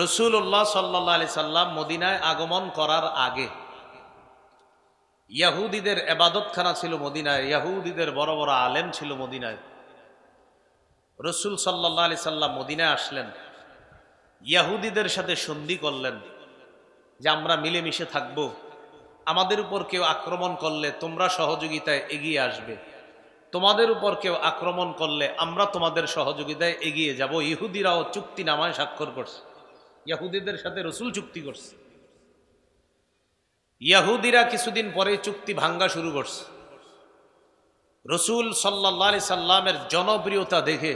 रसूलुल्लाह सल्लल्लाहु अलैहि सल्लाम मदीनाय आगमन करार आगे यहुदीदेर इबादतखाना छिलो मदीनाय, यहुदीदेर बड़ बड़ आलेम छिलो मदीनाय। रसूल सल्लल्लाहु अलैहि सल्लाम मदीनाय आसलेन, यहुदीदेर साथे सन्धि करलेन जे आमरा मिलेमिशे थाकबो, आमादेर उपर केउ आक्रमण करले तोमरा सहयोगिताय एगिये आसबे, তোমাদের উপর কেউ আক্রমণ করলে আমরা তোমাদের সহযোগিতায় এগিয়ে যাব। ইহুদিরাও চুক্তিনামায় স্বাক্ষর করছে, ইহুদিদের সাথে রাসূল চুক্তি করছে। ইহুদিরা কিছুদিন পরে চুক্তি ভাঙা শুরু করছে। রাসূল সাল্লাল্লাহু আলাইহি সাল্লামের জনপ্রিয়তা দেখে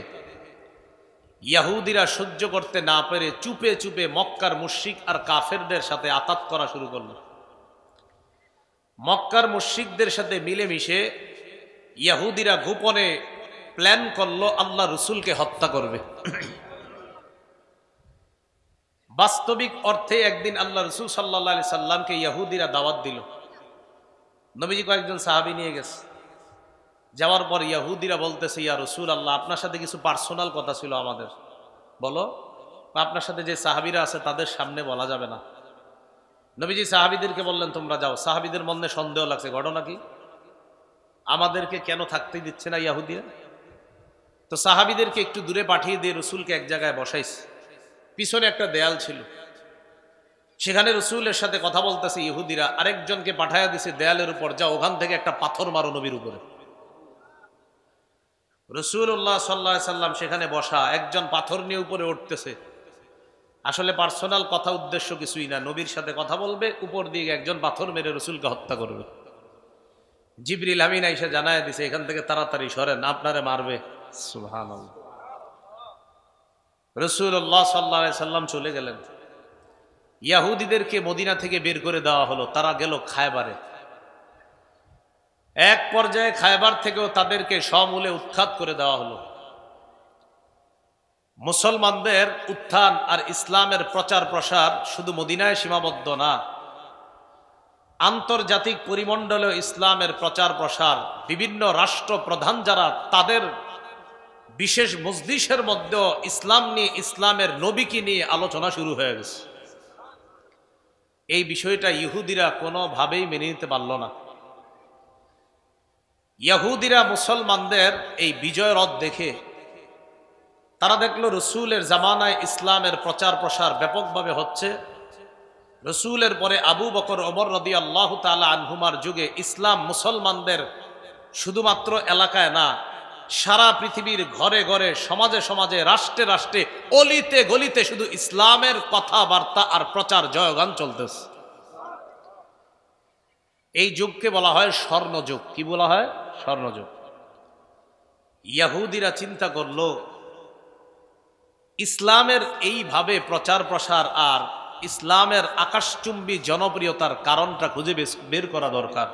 ইহুদিরা সহ্য করতে না পেরে চুপে চুপে মক্কার মুশরিক আর কাফেরদের সাথে আতাত করা শুরু করল। মক্কার মুশরিকদের সাথে মিলেমিশে ইহুদিরা গোপনে প্ল্যান করলো আল্লাহ রাসূলকে হত্যা করবে। বাস্তবিক অর্থে একদিন আল্লাহ রাসূল সাল্লাল্লাহু আলাইহি সাল্লামকে ইহুদিরা দাওয়াত দিল, নবীজি কয়েকজন সাহাবী নিয়ে গেছে। যাওয়ার পর ইহুদিরা বলতেছে, ইয়া রাসূলুল্লাহ, আপনার সাথে কিছু পার্সোনাল কথা ছিল আমাদের, বলো। আপনার সাথে যে সাহাবীরা আছে তাদের সামনে বলা যাবে না। নবীজি সাহাবীদেরকে বললেন, তোমরা যাও। সাহাবীদের মনে সন্দেহ লাগছে, ঘটনা কি, আমাদেরকে কেন থাকতে দিচ্ছে না ইহুদিরা? তো সাহাবীদেরকে একটু দূরে পাঠিয়ে দিয়ে রাসূলকে এক জায়গায় বসাইছে। পিছনে একটা দেয়াল ছিল, সেখানে রাসূলের সাথে কথা বলতেছে ইহুদিরা। আরেকজনকে পাঠায়া দিছে দেয়ালের উপর, যা ওখান থেকে একটা পাথর মারো নবীর উপরে। রাসূলুল্লাহ সাল্লাল্লাহু আলাইহি সাল্লাম সেখানে বসা, একজন পাথর নিয়ে উপরে উঠতেছে। আসলে পার্সোনাল কথা, উদ্দেশ্য কিছুই না, নবীর সাথে কথা বলবে, উপর দিয়ে একজন পাথর মেরে রাসূলকে হত্যা করবে। জিবরিল আমিন আয়েশা জানায় দিছে, এখান থেকে তাড়াতাড়ি সরেন, আপনারে মারবে। সুবহানাল্লাহ। রাসূলুল্লাহ সাল্লাল্লাহু আলাইহি সাল্লাম চলে গেলেন। ইহুদিদেরকে মদিনা থেকে বের করে দেওয়া হলো, তারা গেল খায়বারে। এক পর্যায়ে খায়বার থেকেও তাদেরকে সমূলে উৎখাত করে দেওয়া হলো। মুসলমানদের উত্থান আর ইসলামের প্রচার প্রসার শুধু মদিনায় সীমাবদ্ধ না, আন্তর্জাতিক পরিমণ্ডলে ইসলামের প্রচার প্রসার, বিভিন্ন রাষ্ট্র প্রধান যারা, তাদের বিশেষ মজলিসের মধ্যে ইসলাম নিয়ে, ইসলামের নবীকে নিয়ে আলোচনা শুরু হয়ে গেছে। এই বিষয়টা ইহুদিরা কোনোভাবেই মেনে নিতে পারল না। ইহুদিরা মুসলমানদের এই বিজয় রথ দেখে তারা দেখল রাসূলের জামানায় ইসলামের প্রচার প্রসার ব্যাপকভাবে হচ্ছে। রসুলের পরে আবু বকর, ওমর রাদিয়াল্লাহু তাআলা আনহুমার যুগে ইসলাম মুসলমানদের শুধুমাত্র এলাকায় না, সারা পৃথিবীর ঘরে ঘরে, সমাজে সমাজে, রাষ্ট্রে রাষ্ট্রে, অলিতে গলিতে শুধু ইসলামের কথাবার্তা আর প্রচার জয়গান চলতেছে। এই যুগকে বলা হয় স্বর্ণযুগ। কি বলা হয়? স্বর্ণযুগ। ইহুদিরা চিন্তা করল, ইসলামের এইভাবে প্রচার প্রসার আর ইসলামের আকাশচুম্বী জনপ্রিয়তার কারণটা খুঁজে বের করা দরকার।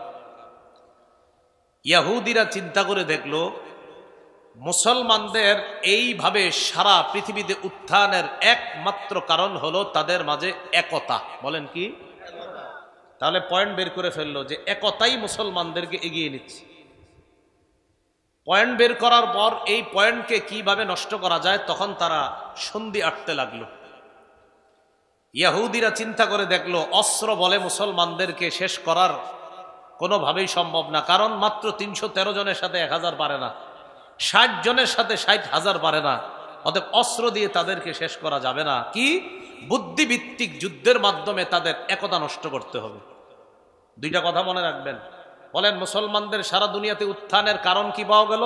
ইহুদিরা চিন্তা করে দেখল, মুসলমানদের এইভাবে সারা পৃথিবীতে উত্থানের একমাত্র কারণ হলো তাদের মাঝে একতা। বলেন কি? তাহলে পয়েন্ট বের করে ফেললো যে একতাই মুসলমানদেরকে এগিয়ে নিচ্ছে। পয়েন্ট বের করার পর এই পয়েন্টকে কিভাবে নষ্ট করা যায়, তখন তারা সন্ধি আঁটতে লাগলো। ইহুদিরা চিন্তা করে দেখলো, অস্ত্র বলে মুসলমানদেরকে শেষ করার কোনোভাবেই সম্ভব না, কারণ মাত্র ৩১৩ জনের সাথে ১,০০০ পারে না, ৬০ জনের সাথে ৬০,০০০ পারে না, অতএব অস্ত্র দিয়ে তাদেরকে শেষ করা যাবে না। কি? বুদ্ধিভিত্তিক যুদ্ধের মাধ্যমে তাদের একতা নষ্ট করতে হবে। দুইটা কথা মনে রাখবেন। বলেন, মুসলমানদের সারা দুনিয়াতে উত্থানের কারণ কি পাওয়া গেল,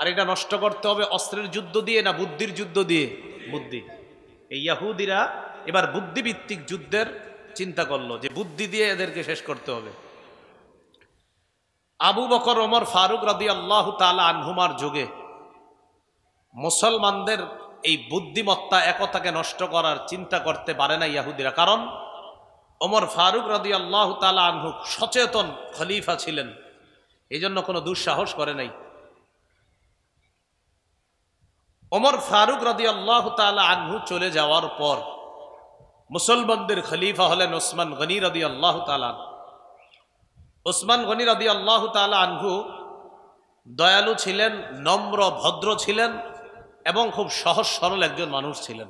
আর এটা নষ্ট করতে হবে অস্ত্রের যুদ্ধ দিয়ে না বুদ্ধির যুদ্ধ দিয়ে? বুদ্ধি। এই ইহুদিরা এবার বুদ্ধিভিত্তিক যুদ্ধের চিন্তা করলো যে বুদ্ধি দিয়ে এদেরকে শেষ করতে হবে। আবু বকর, ওমর, ফারুক রাদিয়াল্লাহু তাআলা আনহুমার যুগে মুসলমানদের এই বুদ্ধিমত্তা, একতাকে নষ্ট করার চিন্তা করতে পারে না ইহুদিরা, কারণ ওমর ফারুক রাদিয়াল্লাহু তাআলা আনহু সচেতন খলিফা ছিলেন, এই জন্য কোনো দুঃসাহস করে নাই। ওমর ফারুক রাদিয়াল্লাহু তাআলা আনহু চলে যাওয়ার পর মুসলমানদের খলিফা হলেন ওসমান গনি রাদিয়াল্লাহু তাআলা। ওসমান গনি রাদিয়াল্লাহু তাআলা আনহু দয়ালু ছিলেন, নম্র ভদ্র ছিলেন এবং খুব সহজ সরল একজন মানুষ ছিলেন।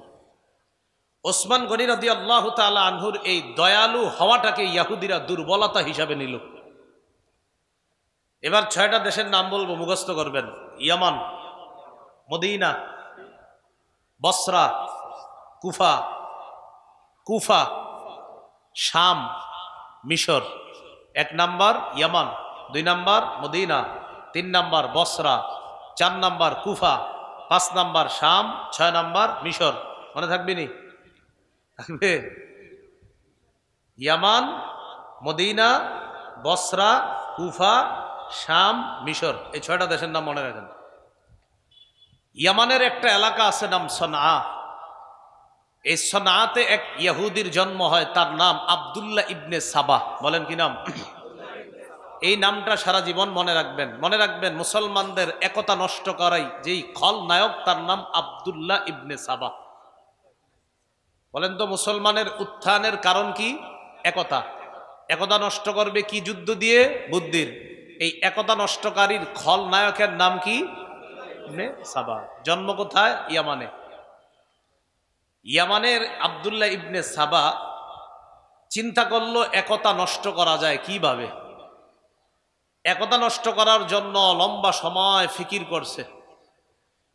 ওসমান গনি রাদিয়াল্লাহু তাআলা আনহুর এই দয়ালু হওয়াটাকে ইহুদিরা দুর্বলতা হিসাবে নিল। এবার ৬টা দেশের নাম বলবো, মুখস্থ করবেন। ইয়ামান, মদিনা, বসরা, কুফা, কুফা, শাম, মিশর। ১ নম্বর ইয়ামান, 2 নম্বর মদিনা, 3 নম্বর বসরা, 4 নম্বর কুফা, 5 নম্বর শাম, 6 নম্বর মিশর। মনে থাকবে নি? থাকবে। ইয়ামান, মদিনা, বসরা, কুফা, শাম, মিশর, এই 6টা দেশের নাম মনে রাখেন। ইয়ামানের একটা এলাকা আছে নাম সনআ। এই সনআতে এক ইহুদির জন্ম হয়, তার নাম আব্দুল্লাহ ইবনে সাবাহ। বলেন কি নাম? এই নামটা সারা জীবন মনে রাখবেন। মনে রাখবেন, মুসলমানদের একতা নষ্ট করাই যেই খলনায়ক, তার নাম আব্দুল্লাহ ইবনে সাবাহ। বলেন তো, মুসলমানের উত্থানের কারণ কি? একতা। একতা নষ্ট করবে কি? যুদ্ধ দিয়ে, বুদ্ধির। এই একতা নষ্টকারীর খলনায়কের নাম কি? Ibn Sabah. জন্ম কোথায়? ইয়ামানে। ইয়ামানের আব্দুল্লাহ ইবনে সাবাহ চিন্তা করলো একতা নষ্ট করা যায় কিভাবে। একতা নষ্ট করার জন্য লম্বা সময় ফিকির করছে।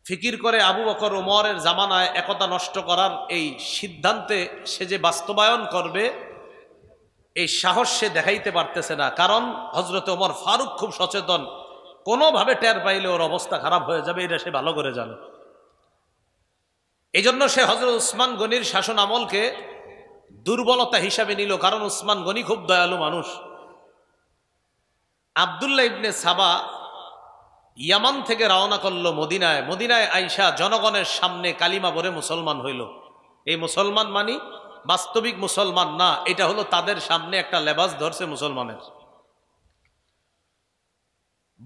ফিকির করে আবু বকর ওমরের জামানায় একতা নষ্ট করার এই সিদ্ধান্তে সে যে বাস্তবায়ন করবে এই সাহস সে দেখাইতে পারতেছে না, কারণ হযরত ওমর ফারুক খুব সচেতন, কোনোভাবে টের পাইলে ওর অবস্থা খারাপ হয়ে যাবে, এটা সে ভালো করে জানে। এই জন্য সে হযরত উসমান গনির শাসন আমলকে দুর্বলতা হিসাবে নিল, কারণ উসমান গনি খুব দয়ালু মানুষ। আব্দুল্লাহ ইবনে সাবাহ ইয়ামান থেকে রওনা করলো মদিনায়। মদিনায় আইসা জনগণের সামনে কালিমা পড়ে মুসলমান হইল। এই মুসলমান মানে বাস্তবিক মুসলমান না, এটা হলো তাদের সামনে একটা লেবাস ধরছে মুসলমানের।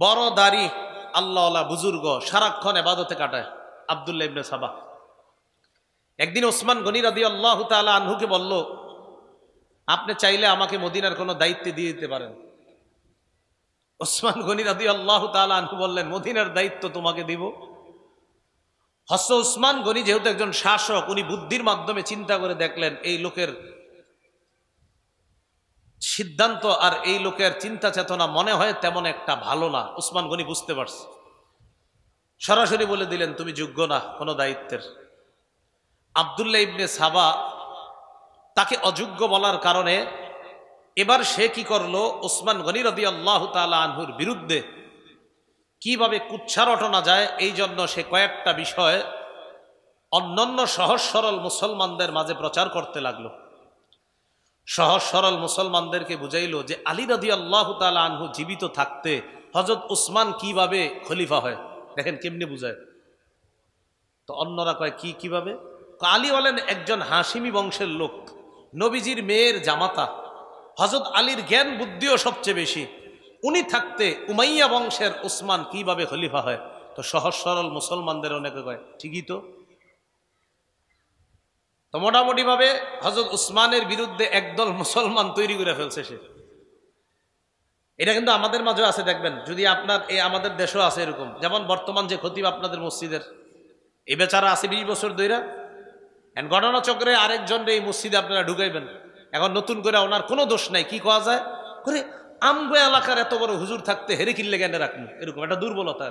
বড় দাড়ি, আল্লাহওয়ালা বুজুর্গ, সারাক্ষণ ইবাদতে কাটায় আব্দুল্লাহ ইবনে সাবাহ। একদিন ওসমান গনি রাদিয়াল্লাহু তাআলা আনহুকে বলল, আপনি চাইলে আমাকে মদিনার কোনো দায়িত্ব দিয়ে দিতে পারেন। ওসমান গনি রাদিয়াল্লাহু তাআলা আনহু বললেন, মদিনার দায়িত্ব তোমাকে দিব। হযরত ওসমান গনি যেহেতু একজন শাসক, উনি বুদ্ধির মাধ্যমে চিন্তা করে দেখলেন এই লোকের সিদ্ধান্ত আর এই লোকের চিন্তা চেতনা মনে হয় তেমন একটা ভালো না। ওসমান গনি বুঝতে পারছে, সরাসরি বলে দিলেন তুমি যোগ্য না কোনো দায়িত্বের। আব্দুল্লাহ ইবনে সাবাহ তাকে অযোগ্য বলার কারণে এবার সে কি করলো, ওসমান গনি রাদিয়াল্লাহু তাআলা আনহুর বিরুদ্ধে কিভাবে কুৎসা রটনা যায় এই জন্য সে কয়েকটা বিষয় অন্যান্য সহজ সরল মুসলমানদের মাঝে প্রচার করতে লাগলো। সহজ সরল মুসলমানদেরকে বুঝাইলো যে আলী রাদিয়াল্লাহু তাআলা আনহু জীবিত থাকতে হযরত উসমান কিভাবে খলিফা হয়। দেখেন কেমনে বুঝায়। তো অন্যরা কয় কি কিভাবে? আলী হলেন একজন হাশিমি বংশের লোক, নবীজির মেয়ের জামাতা, হযরত আলীর জ্ঞান বুদ্ধিও সবচেয়ে বেশি, উনি থাকতে উমাইয়া বংশের উসমান কিভাবে খলিফা হয়। তো সহজ সরল মুসলমানদের অনেকে কয় ঠিকই তো। তো মোটামুটিভাবে হযরত উসমানের বিরুদ্ধে একদল মুসলমান তৈরি করে ফেলছে সে। এটা কিন্তু আমাদের মাঝেও আছে, দেখবেন যদি আপনার এই আমাদের দেশও আছে এরকম। যেমন বর্তমান যে খতিব আপনাদের মসজিদের, এই বেচারা আছে 20 বছর ধইরা, ঘটনাচক্রে আরেকজন এই মসজিদে আপনারা ঢুকাইবেন। এখন নতুন করে ওনার কোনো দোষ নাই, কি কওয়া যায় করে আমগো এলাকার এত বড় হুজুর থাকতে হেরে কিনলে কেনে রাখুন, এরকম একটা দুর্বলতা।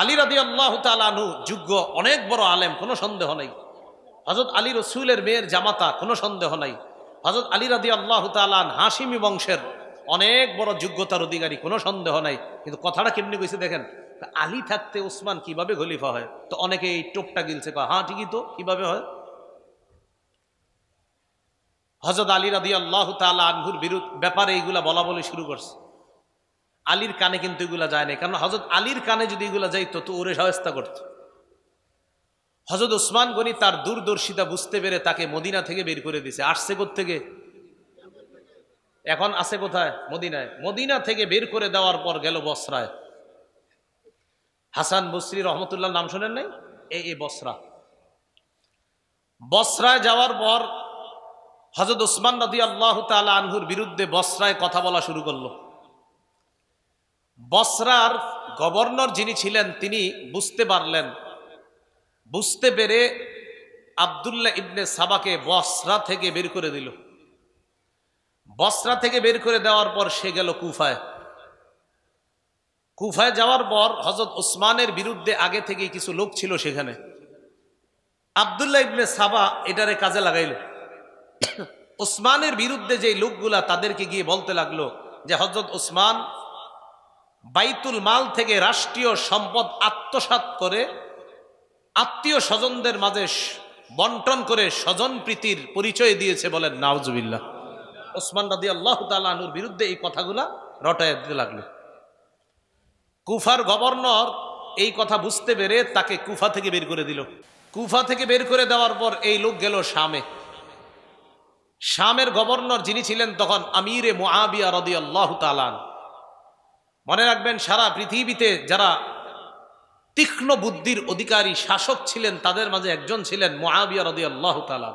আলী রাদিয়াল্লাহু তাআলা আনহু যোগ্য, অনেক বড় আলেম, কোনো সন্দেহ নাই। হযরত আলী রাসূলের মেয়ের জামাতা, কোনো সন্দেহ নাই। হযরত আলী রাদিয়াল্লাহু তাআলা আন হাশিমি বংশের অনেক বড় যোগ্যতার অধিকারী, কোনো সন্দেহ নাই। কিন্তু কথাটা কেমনি কইছে দেখেন, আলী থাকতে ওসমান কিভাবে খলিফা হয়। তো অনেকে এই টোপটা গিলছে, হ্যাঁ ঠিকই তো, কিভাবে হয়। হযরত আলী রাদিয়াল্লাহু তাআলা আনহুর বিরুদ্ধে ব্যাপারে এইগুলা বলা বলি শুরু করছে। আলীর কানে কিন্তু এগুলা যায় না, কারণ হযরত আলীর কানে যদি এগুলা যাইতো তো ওরে সাহায্য করত। হযরত ওসমান গনি তার দূরদর্শিতা বুঝতে পেরে তাকে মদিনা থেকে বের করে দিয়েছে। আসছে কোত্থেকে? এখন আছে কোথায়? মদিনায়। মদিনা থেকে বের করে দেওয়ার পর গেল বসরায়। হাসান বসরি রহমতুল্লাহ নাম শোনেন নাই? এই বসরা। বসরায় যাওয়ার পর হযরত ওসমান রাদিয়াল্লাহু তাআলা আনহুর বিরুদ্ধে বসরায় কথা বলা শুরু করলো। বসরার গভর্নর যিনি ছিলেন তিনি বুঝতে পেরে আব্দুল্লাহ ইবনে সাবাকে বসরা থেকে বের করে দিল। বসরা থেকে বের করে দেওয়ার পর সে গেল কুফায়। কুফায় যাওয়ার পর হযরত ওসমানের বিরুদ্ধে আগে থেকেই কিছু লোক ছিল সেখানে। আব্দুল্লাহ ইবনে সাবা এটারে কাজে লাগাইল। ওসমানের বিরুদ্ধে যে লোকগুলা তাদেরকে গিয়ে বলতে লাগলো যে হযরত ওসমান বাইতুল মাল থেকে রাষ্ট্রীয় সম্পদ আত্মসাৎ করে আত্মীয় স্বজনদের মাঝে বন্টন করে স্বজন প্রীতির পরিচয় দিয়েছে বলেন নাউজুবিল্লাহ। ওসমান রাদিয়াল্লাহু তাআলা আনহুর বিরুদ্ধে এই কথাগুলা রটায় দিতে লাগলো। কুফার গভর্নর এই কথা বুঝতে পেরে তাকে কুফা থেকে বের করে দিল। কুফা থেকে বের করে দেওয়ার পর এই লোক গেল শামে। শামের গভর্নর যিনি ছিলেন তখন আমিরে মুআবিয়া রাদিয়াল্লাহু তাআলা। মনে রাখবেন সারা পৃথিবীতে যারা তীক্ষ্ণ বুদ্ধির অধিকারী শাসক ছিলেন তাদের মাঝে একজন ছিলেন মুআবিয়া রাদিয়াল্লাহু তাআলা।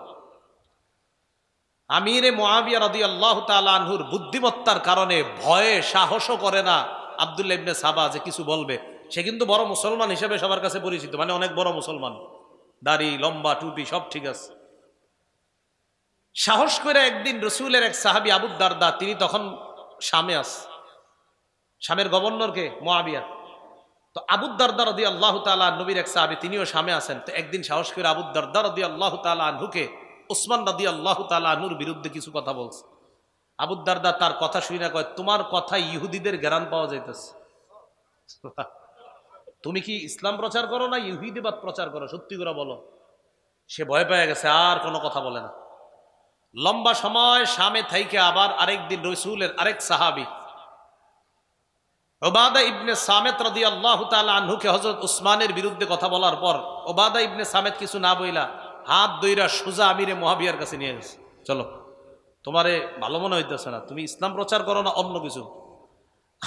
আমিরে মুআবিয়া রাদিয়াল্লাহু তাআলা আনহুর বুদ্ধিমত্তার কারণে ভয়ে সাহসও করে না আব্দুল্লাহ ইবনে সাবা যে কিছু বলবে। সে কিন্তু বড় মুসলমান হিসেবে সবার কাছে পরিচিত, মানে অনেক বড় মুসলমান, দাড়ি লম্বা টুপি সব ঠিক আছে। সাহস করে একদিন রসুলের এক সাহাবি আবু দারদা, তিনি তখন শামে আছে, শামের গভর্নরকে মুআবিয়া। তো আবু দারদা রাদিয়াল্লাহু তাআলা নবীর এক সাহাবি, তিনিও শামে আছেন। তো একদিন সাহস করে আবু দারদা রাদিয়াল্লাহু তাআলা আনহুকে ওসমান রাদিয়াল্লাহু তাআলা আনহুর বিরুদ্ধে কিছু কথা বলছে। আবু দারদা তার কথা শুনে না কয়, তোমার কথা ইহুদিদের গ্রাম পাওয়া যাইতেছে, তুমি কি ইসলাম প্রচার করো না ইহুদিবাদ প্রচার করো, সত্যি করে বলো। সে ভয় পেয়ে গেছে, আর কোনো কথা বলে না। লম্বা সময় শামে থাইকে আবার আরেকদিন রসুলের আরেক সাহাবি ওবাদা ইবনে সামেত রাদিয়াল্লাহু তাআলা আনহুকে হযরত উসমানের বিরুদ্ধে কথা বলার পর ওবাদা ইবনে সামেত কিছু না বইলা হাত দইরা সুজা আমিরে মুআবিয়ার কাছে নিয়ে গেছে। চলো, তোমারে ভালো মনে হইতেছে না, তুমি ইসলাম প্রচার করো না অন্য কিছু।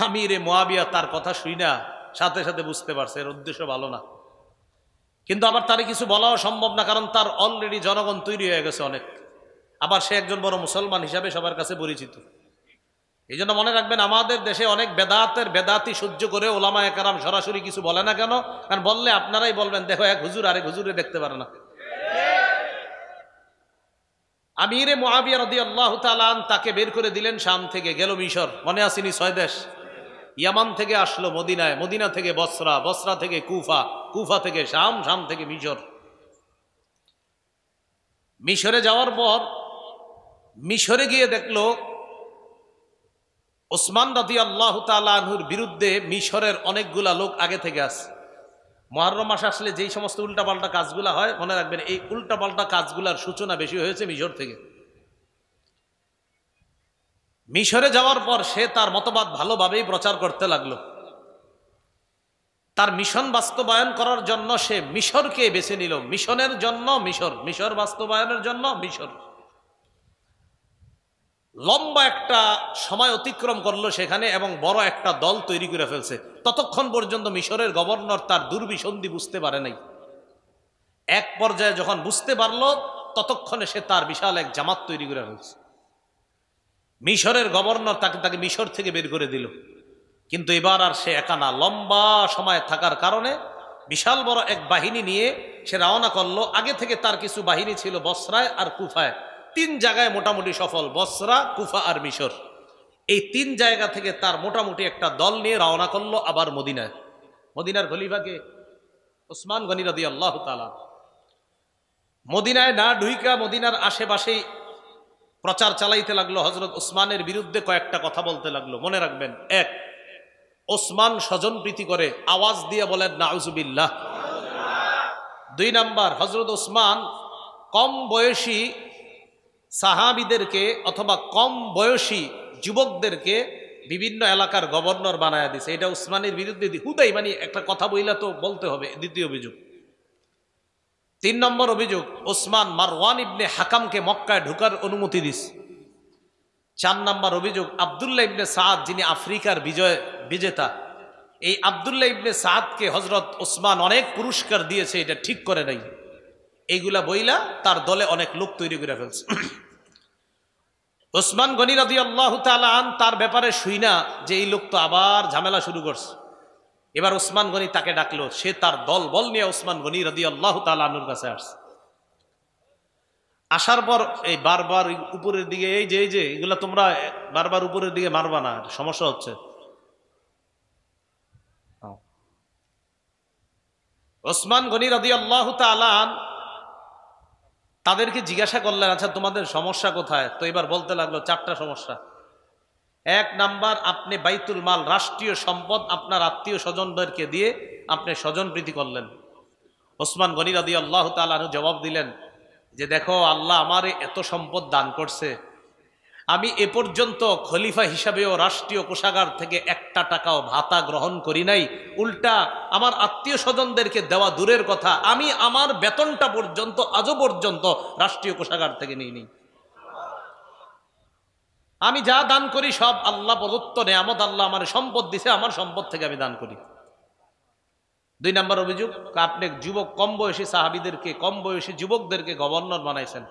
আমিরে মুআবিয়া তার কথা শুই না, সাথে সাথে বুঝতে পারছে এর উদ্দেশ্য ভালো না, কিন্তু আবার তারে কিছু বলাও সম্ভব না, কারণ তার অলরেডি জনগণ তৈরি হয়ে গেছে অনেক। আবার সে একজন বড় মুসলমান হিসাবে সবার কাছে পরিচিত। এই জন্য মনে রাখবেন, আমাদের দেশে অনেক বেদাতের বেদাতি সহ্য করে ওলামা একরাম সরাসরি কিছু বলে না। কেন? কারণ বললে আপনারাই বলবেন, দেখো এক হুজুর আরেক হুজুরে দেখতে পারে না। আমিরে মুআবিয়া রাদিয়াল্লাহু তাআলা তাকে বের করে দিলেন শাম থেকে, গেল মিশর, মনে আসেনি 6 দেশ। ইয়ামান থেকে আসলো মদিনায়, মদিনা থেকে বসরা, বসরা থেকে কুফা, কুফা থেকে শাম, শাম থেকে মিশর। মিশরে যাওয়ার পর মিশরে গিয়ে দেখলো ওসমান রাদিয়াল্লাহু তাআলা আনহুর বিরুদ্ধে মিশরের অনেকগুলা লোক আগে থেকে আসে। মুহররম মাস আসলে যেই সমস্ত উল্টাপাল্টা কাজগুলা হয়, মনে রাখবেন এই উল্টাপাল্টা কাজগুলার সূচনা বেশি হয়েছে মিশর থেকে। মিশরে যাওয়ার পর সে তার মতবাদ ভালোভাবেই প্রচার করতে লাগলো। তার মিশন বাস্তবায়ন করার জন্য সে মিশরকে বেছে নিল। মিশনের জন্য মিশর, মিশর বাস্তবায়নের জন্য মিশর। লম্বা একটা সময় অতিক্রম করলো সেখানে এবং বড় একটা দল তৈরি করে ফেলছে। ততক্ষণ পর্যন্ত মিশরের গভর্নর তার দুর্বিসন্ধি বুঝতে পারে নাই। এক পর্যায়ে যখন বুঝতে পারলো, ততক্ষণে সে তার বিশাল এক জামাত তৈরি করে ফেলছে। মিশরের গভর্নর তাকে মিশর থেকে বের করে দিল। কিন্তু এবার আর সে একা না, লম্বা সময় থাকার কারণে বিশাল বড় এক বাহিনী নিয়ে সে রওনা করলো। আগে থেকে তার কিছু বাহিনী ছিল বসরায় আর কুফায়, 3 জায়গায় মোটামুটি সফল, বসরা, কুফা আর মিশর। এই 3 জায়গা থেকে তার মোটামুটি একটা দল নিয়ে রওনা করলো আবার মদিনায়। মদিনার খলিফাকে ওসমান গনি রাদিয়াল্লাহু তাআলা। মদিনায় না ঢুইকা মদিনার আশেপাশেই প্রচার চালাইতে লাগলো, হযরত ওসমানের বিরুদ্ধে কয়েকটা কথা বলতে লাগলো। মনে রাখবেন, 1, ওসমান স্বজন প্রীতি করে, আওয়াজ দিয়ে বলেন নাউজুবিল্লাহ। 2 নাম্বার, হযরত ওসমান কম বয়সী সাহাবিদেরকে অথবা কম বয়সী যুবকদেরকে বিভিন্ন এলাকার গভর্নর বানায়া দিয়েছে। এটা উসমানের বিরুদ্ধে হুদাই মানে একটা কথা বইলা তো বলতে হবে, দ্বিতীয় অভিযোগ। 3 নম্বর অভিযোগ, ওসমান মারওয়ান ইবনে হাকামকে মক্কায় ঢোকার অনুমতি দিস। 4 নম্বর অভিযোগ, আবদুল্লাহ ইবনে সাদ যিনি আফ্রিকার বিজেতা, এই আবদুল্লাহ ইবনে সাদকে হজরত ওসমান অনেক পুরস্কার দিয়েছে, এটা ঠিক করে নাই। এইগুলা বইলা তার দলে অনেক লোক তৈরি করে ফেলছে। ওসমান গনি রাদিয়াল্লাহু তাআলা তার ব্যাপারে শুই না যে এই লোক তো আবার ঝামেলা শুরু করছে। এবার ওসমান গনি তাকে ডাকলো, সে তার দল বল নিয়ে ওসমান গনি রাদিয়াল্লাহু তাআলা আনহুর কাছে আসছে। आसार पर बार बार ऊपर दिखे एगुला तुम्हारा बार बार ऊपर दिखे मारबा ना समस्या होच्छे ওসমান গনি রাদিয়াল্লাহু তাআলা তাদেরকে জিজ্ঞাসা করলেন আচ্ছা তোমাদের সমস্যা কোথায় তো এবার বলতে লাগলো চারটা সমস্যা এক নাম্বার আপনি বাইতুল মাল রাষ্ট্রীয় সম্পদ আপনার আত্মীয় স্বজনদেরকে দিয়ে আপনি স্বজনপ্রীতি করলেন ওসমান গনি রাদিয়াল্লাহু তাআলা জবাব দিলেন যে দেখো আল্লাহ আমারে এত সম্পদ দান করছে আমি এ পর্যন্ত খলিফা হিসাবেও রাষ্ট্রীয় কোষাগার থেকে একটা টাকাও ভাতা গ্রহণ করি নাই উল্টা আমার আত্মীয় স্বজনদেরকে দেওয়া দূরের কথা আমি আমার বেতনটা পর্যন্ত আজও পর্যন্ত রাষ্ট্রীয় কোষাগার থেকে নেইনি আমি যা দান করি সব আল্লাহ প্রদত্ত নেয়ামত আল্লাহ আমার সম্পদ দিছে আমার সম্পদ থেকে আমি দান করি দুই নম্বর অভিযোগ আপনি যুবক কম বয়সী সাহাবীদেরকে কম বয়সী যুবকদেরকে গভর্নর বানাইছেন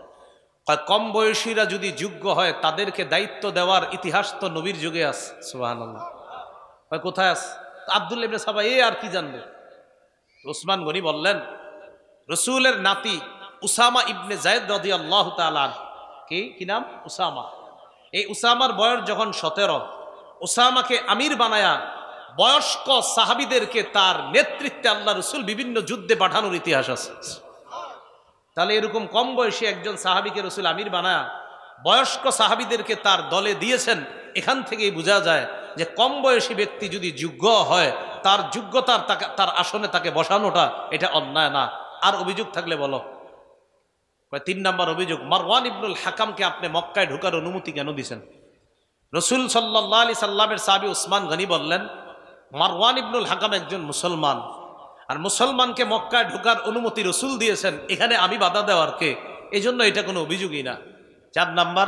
কম বয়সীরা যদি যোগ্য হয় তাদেরকে দায়িত্ব দেওয়ার ইতিহাস তো নবীর যুগে আছে সুবহানাল্লাহ কোথায় আছে আব্দুল্লাহ ইবনে সাবা এ আর কি জানবে ওসমান গনি বললেন রাসূলের নাতি উসামা ইবনে যায়েদ রাদিয়াল্লাহু তাআলা কি নাম উসামা এই উসামার বয়স যখন 17 উসামাকে আমির বানায়া বয়স্ক সাহাবীদেরকে তার নেতৃত্বে আল্লাহ রাসূল বিভিন্ন যুদ্ধে পাঠানোর ইতিহাস আছে তাহলে এরকম কম বয়সী একজন সাহাবীকে রাসূল আমির বানায়া বয়স্ক সাহাবীদেরকে তার দলে দিয়েছেন এখান থেকেই বোঝা যায় যে কম বয়সী ব্যক্তি যদি যোগ্য হয় তার যোগ্যতার তার আসনে তাকে বসানোটা এটা অন্যায় না আর অভিযোগ থাকলে বলো তিন নম্বর অভিযোগ মারওয়ান ইবনুল হাকামকে আপনি মক্কায় ঢোকার অনুমতি কেন দিয়েছেন রাসূল সাল্লাল্লাহু আলাইহি সাল্লামের সাহাবী ওসমান গনি বললেন মারওয়ান ইবনুল হাকাম একজন মুসলমান আর মুসলমানকে মক্কায় ঢোকার অনুমতি রাসূল দিয়েছেন এখানে আমি বাধা দেওয়ার কে এজন্য এটা কোনো অভিযোগই না চার নাম্বার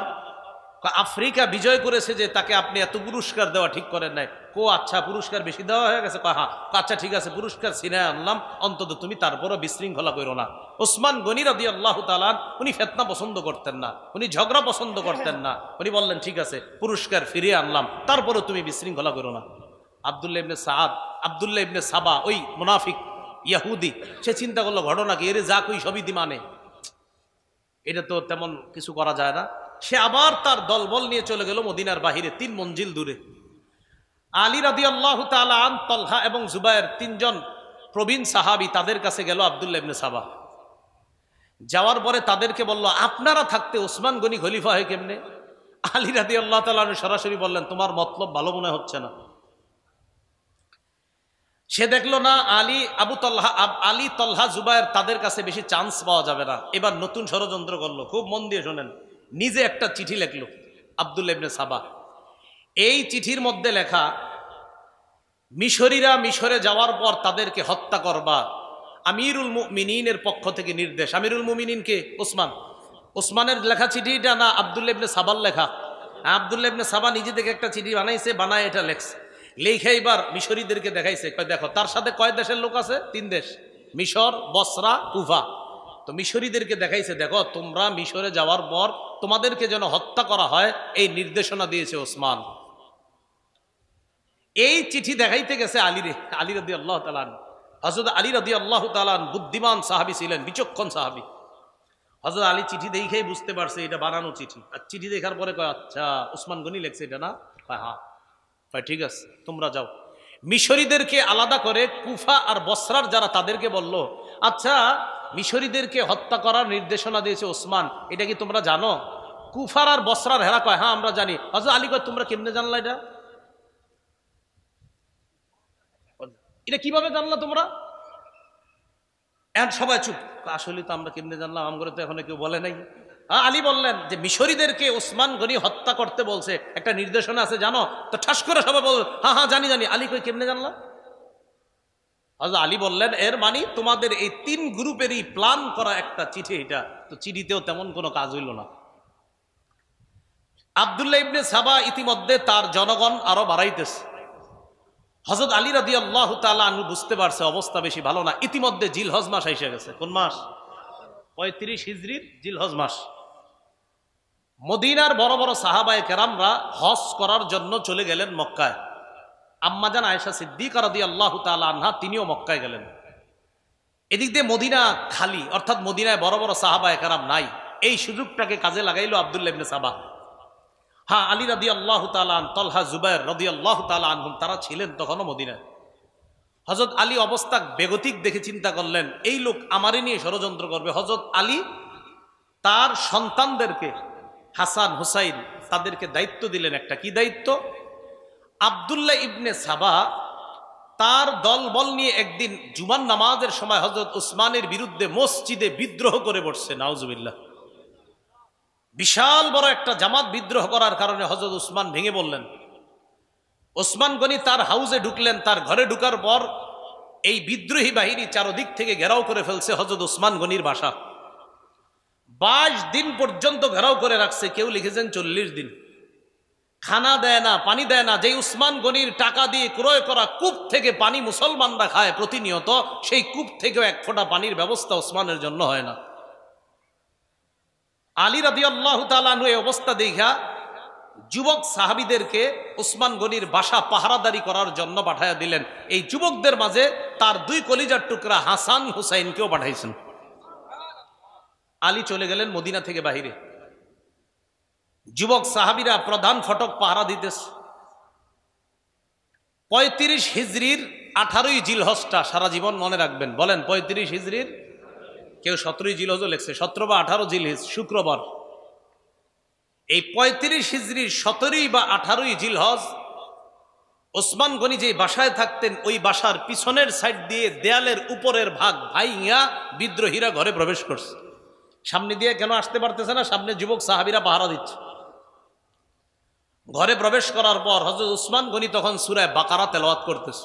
আফ্রিকা বিজয় করেছে যে তাকে আপনি এত পুরস্কার দেওয়া ঠিক করেন নাই কো আচ্ছা পুরস্কার বেশি দেওয়া হয়ে গেছে হ্যাঁ আচ্ছা ঠিক আছে পুরস্কার ছিনায় আনলাম অন্তত তুমি তারপরও বিশৃঙ্খলা করো না ওসমান গনি রাদিয়াল্লাহু তাআলা উনি ফিতনা পছন্দ করতেন না উনি ঝগড়া পছন্দ করতেন না উনি বললেন ঠিক আছে পুরস্কার ফিরিয়ে আনলাম তারপরও তুমি বিশৃঙ্খলা করো না আব্দুল্লাহ ইবনে সাদ আব্দুল্লাহ ইবনে সাবা ওই মুনাফিক ইহুদি সে চিন্তা করলো ঘটনা কি এর যা কই সবই দি মানে এটা তো তেমন কিছু করা যায় না সে আবার তার দলবল নিয়ে চলে গেল মদিনার বাহিরে তিন মঞ্জিল দূরে আলী রাদিয়াল্লাহু তাআলা আন তালহা এবং জুবায়ের তিনজন প্রবীণ সাহাবী তাদের কাছে গেল আব্দুল্লাহ ইবনে সাবা যাওয়ার পরে তাদেরকে বলল আপনারা থাকতে ওসমান গনি খলিফা হয় কেমনে আলী রাদিয়াল্লাহু তাআলা সরাসরি বললেন তোমার মতলব ভালো মনে হচ্ছে না সে দেখলো না আলী আবু তালহা আলী তালহা জুবায়ের তাদের কাছে বেশি চান্স পাওয়া যাবে না এবার নতুন ষড়যন্ত্র করলো খুব মন দিয়ে শোনেন নিজে একটা চিঠি লিখলো আব্দুল্লাহ ইবনে সাবা এই চিঠির মধ্যে লেখা মিশরীরা মিশরে যাওয়ার পর তাদেরকে হত্যা করবা আমিরুল মুমিনিনের পক্ষ থেকে নির্দেশ আমিরুল মুমিনিনকে ওসমান ওসমানের লেখা চিঠিটা না আব্দুল্লাহ ইবনে সাবার লেখা আব্দুল্লাহ ইবনে সাবা নিজে থেকে একটা চিঠি বানায় এটা লেখছে লেখে এবার মিশরীদেরকে দেখাইছে দেখো তার সাথে কয় দেশের লোক আছে তিন দেশ মিশর বসরা কুফা তো মিশরীদেরকে দেখাইছে দেখো তোমরা মিশরে যাওয়ার পর তোমাদেরকে যেন হত্যা করা হয় এই নির্দেশনা দিয়েছে ওসমান এই চিঠি দেখাইতে গেছে আলী রাদিয়াল্লাহু তাআলা হযরত আলী রাদিয়াল্লাহু তাআলা বুদ্ধিমান সাহাবী ছিলেন বিচক্ষণ সাহাবী হযরত আলী চিঠি দেখেই বুঝতে পারছে এটা বানানো চিঠি আর চিঠি দেখার পরে কয় আচ্ছা ওসমান গনি লেখছে এটা না হ্যাঁ ঠিক আছে তোমরা যাও মিশরীদেরকে আলাদা করে কুফা আর বসরার যারা তাদেরকে বলল আচ্ছা মিশরীদেরকে হত্যা করার নির্দেশনা দিয়েছে ওসমান এটা কি তোমরা জানো কুফার আর বসরার হেরা কয় হ্যাঁ আমরা জানি হযরত আলী কয় তোমরা কেমনে জানলা এটা এটা কিভাবে জানলা তোমরা সবাই চুপ আসলে তো আমরা কেমনে জানলাম আমগরে তো এখন কেউ বলে নাই আলী বললেন যে মিশরীদেরকে ওসমান গনি হত্যা করতে বলছে একটা নির্দেশনা আছে জানো তো ঠাস করে সবাই বল হ্যাঁ হ্যাঁ জানি জানি আলী কই কেমনে জানলা আজ আলী বললেন এর মানে তোমাদের এই তিন গ্রুপেরই প্ল্যান করা একটা চিঠি এটা তো চিঠিতেও তেমন কোনো কাজ হইল না আব্দুল্লাহ ইবনে সাবা ইতিমধ্যে তার জনগণ আরো বাড়াইতেছে হযরত আলী রাদিয়াল্লাহু তাআলা আনহু বুঝতে পারছে অবস্থা বেশি ভালো না ইতিমধ্যে জিলহজ মাস এসে গেছে কোন মাস 35 হিজরির জিলহজ মাস মদিনার বড় বড় সাহাবায়ে কেরামরা হজ করার জন্য চলে গেলেন মক্কায় আম্মাজান আয়েশা সিদ্দিকা রাদিয়াল্লাহু তাআলা আনহা তিনিও মক্কায় গেলেন এদিক দিয়ে মদিনা খালি অর্থাৎ মদিনায় বড় বড় সাহাবায়ে কেরাম নাই এই সুযোগটাকে কাজে লাগাইলো আব্দুল্লাহ ইবনে সাবা। হ্যাঁ, আলী রাদিয়াল্লাহু তাআলা আন, তলহা, জুবায়ের রাদিয়াল্লাহু তাআলা আনহুম তারা ছিলেন তখনও মদিনায়। হযরত আলী অবস্থা বেগতিক দেখে চিন্তা করলেন এই লোক আমারই নিয়ে ষড়যন্ত্র করবে। হযরত আলী তার সন্তানদেরকে হাসান হুসাইন তাদেরকে দায়িত্ব দিলেন, একটা কি দায়িত্ব, আব্দুল্লাহ ইবনে সাবা তার দলবল নিয়ে একদিন জুমার নামাজের সময় হযরত উসমানের বিরুদ্ধে মসজিদে বিদ্রোহ করে বসছে, নাউজুবিল্লাহ। বিশাল বড় একটা জামাত বিদ্রোহ করার কারণে হযরত উসমান ভেঙে বললেন। ওসমান গনি তার হাউজে ঢুকলেন, তার ঘরে ঢুকার পর এই বিদ্রোহী বাহিনী চারদিক থেকে ঘেরাও করে ফেলছে হযরত উসমান গনির বাসা। 22 দিন পর্যন্ত ঘেরাও করে রাখছে, কেউ লিখেছেন 40 দিন। খানা দেয় না, পানি দেয় না। যে উসমান গনির টাকা দিয়ে ক্রয় করা কূপ থেকে পানি মুসলমানরা খায় প্রতিনিয়ত, সেই কূপ থেকেও এক ফোঁটা পানির ব্যবস্থা উসমানের জন্য হয় না। আলী রাদিয়াল্লাহু তাআলা আনহু এই অবস্থা দেখা যুবক সাহাবীদেরকে উসমান গনির বাসা পাহারাদারি করার জন্য পাঠাইয়া দিলেন। এই যুবকদের মাঝে তার দুই কলিজার টুকরা হাসান হুসাইনকেও পাঠাইছেন। আলী চলে গেলেন মদিনা থেকে বাহিরে, যুবক সাহাবীরা প্রধান ফটক পাহারা দিতেছে। 35 হিজরির 18ই জিলহজটা সারা জীবন মনে রাখবেন। বলেন 35 হিজরির, কেউ 17 জিলহজও লেখছে, 17 বা 18 জিলহজ শুক্রবার। এই 35 হিজরির 17 বা 18ই জিলহজ ওসমান গনি যে বাসায় থাকতেন ওই বাসার পিছনের সাইড দিয়ে দেয়ালের উপরের ভাগ ভাইয়া বিদ্রোহীরা ঘরে প্রবেশ করছে। সামনে দিয়ে কেন আসতে পারতেছে না, সামনে যুবক সাহাবীরা পাহারা দিচ্ছে। ঘরে প্রবেশ করার পর হযরত উসমান গনি তখন সূরায়ে বাকারা তেলাওয়াত করতেছে।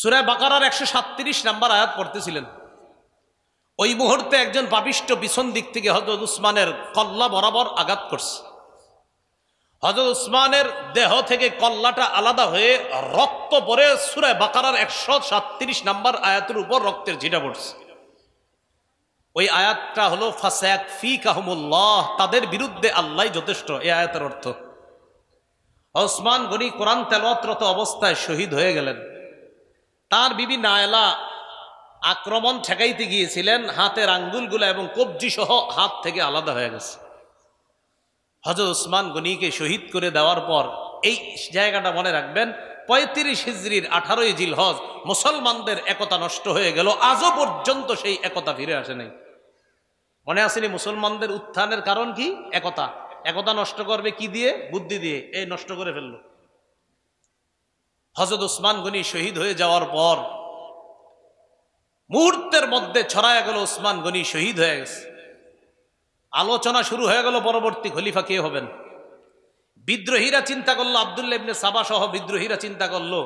সূরায়ে বাকারার 137 নম্বর আয়াত পড়তেছিলেন। ওই মুহূর্তে একজন পাপিষ্ট পিছন দিক থেকে হযরত উসমানের কল্লা বরাবর আঘাত করছে। হযরত উসমানের দেহ থেকে কল্লাটা আলাদা হয়ে রক্ত পরে সূরায়ে বাকারার 137 নম্বর আয়াতের উপর রক্তের ছিটা পড়ছে। ওই আয়াতটা হলো ফাসাক ফি কাহুমুল্লাহ, তাদের বিরুদ্ধে আল্লাহ যথেষ্ট, এই আয়াতের অর্থ। ওসমান গনি কোরআন তেলাওয়াতরত অবস্থায় শহীদ হয়ে গেলেন। তার বিবি নায়লা আক্রমণ ঠেকাইতে গিয়েছিলেন, হাতের আঙ্গুলগুলো এবং কবজি সহ হাত থেকে আলাদা হয়ে গেছে। হযরত ওসমান গনিকে শহীদ করে দেওয়ার পর এই জায়গাটা মনে রাখবেন, 35 হিজরির 18ই জিলহজ মুসলমানদের একতা নষ্ট হয়ে গেল। আজও পর্যন্ত সেই একতা ফিরে আসে নাই। মনে আসেনি মুসলমানদের উত্থানের কারণ কি, একতা। একতা নষ্ট করবে কি দিয়ে, বুদ্ধি দিয়ে, এই নষ্ট করে ফেলল। হযরত উসমান গনি শহীদ হয়ে যাওয়ার পর মুহূর্তের মধ্যে ছড়ায় গেল উসমান গনি শহীদ হয়ে গেছে। আলোচনা শুরু হয়ে গেল পরবর্তী খলিফা কে হবেন। বিদ্রোহীরা চিন্তা করলো, আব্দুল্লাহ ইবনে সাবা সহ বিদ্রোহীরা চিন্তা করলো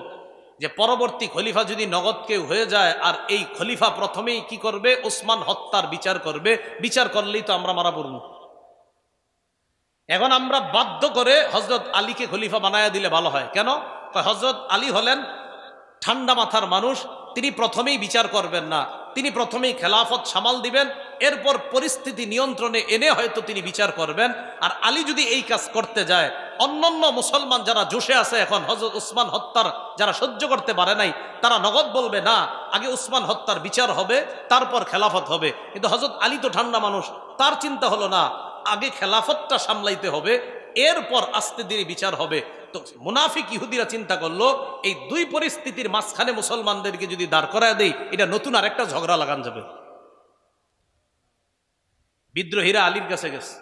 যে পরবর্তী খলিফা যদি নগদ কেউ হয়ে যায়, আর এই খলিফা প্রথমেই কি করবে, ওসমান হত্যার বিচার করবে, বিচার করলেই তো আমরা মারা পড়ব। এখন আমরা বাধ্য করে হযরত আলীকে খলিফা বানায়া দিলে ভালো হয়। কেন, হযরত আলী হলেন ঠান্ডা মাথার মানুষ, তিনি প্রথমেই বিচার করবেন না, তিনি প্রথমেই খেলাফত সামাল দিবেন, এরপর পরিস্থিতি নিয়ন্ত্রণে এনে হয়তো তিনি বিচার করবেন। আর আলী যদি এই কাজ করতে যায়, অন্যান্য মুসলমান যারা জোশে আছে এখন হযরত উসমান হত্যার যারা সহ্য করতে পারে নাই, তারা নগদ বলবে না, আগে উসমান হত্যার বিচার হবে, তারপর খেলাফত হবে। কিন্তু হযরত আলী তো ঠান্ডা মানুষ, তার চিন্তা হলো না, আগে খেলাফতটা সামলাইতে হবে, এরপর আস্তে ধীরে বিচার হবে। তো মুনাফিক ইহুদিরা চিন্তা করলো এই দুই পরিস্থিতির মাঝখানে মুসলমানদেরকে যদি দাঁড় করায় দেই, এটা নতুন আর একটা ঝগড়া লাগান যাবে। বিদ্রোহীরা আলীর কাছে গেছে,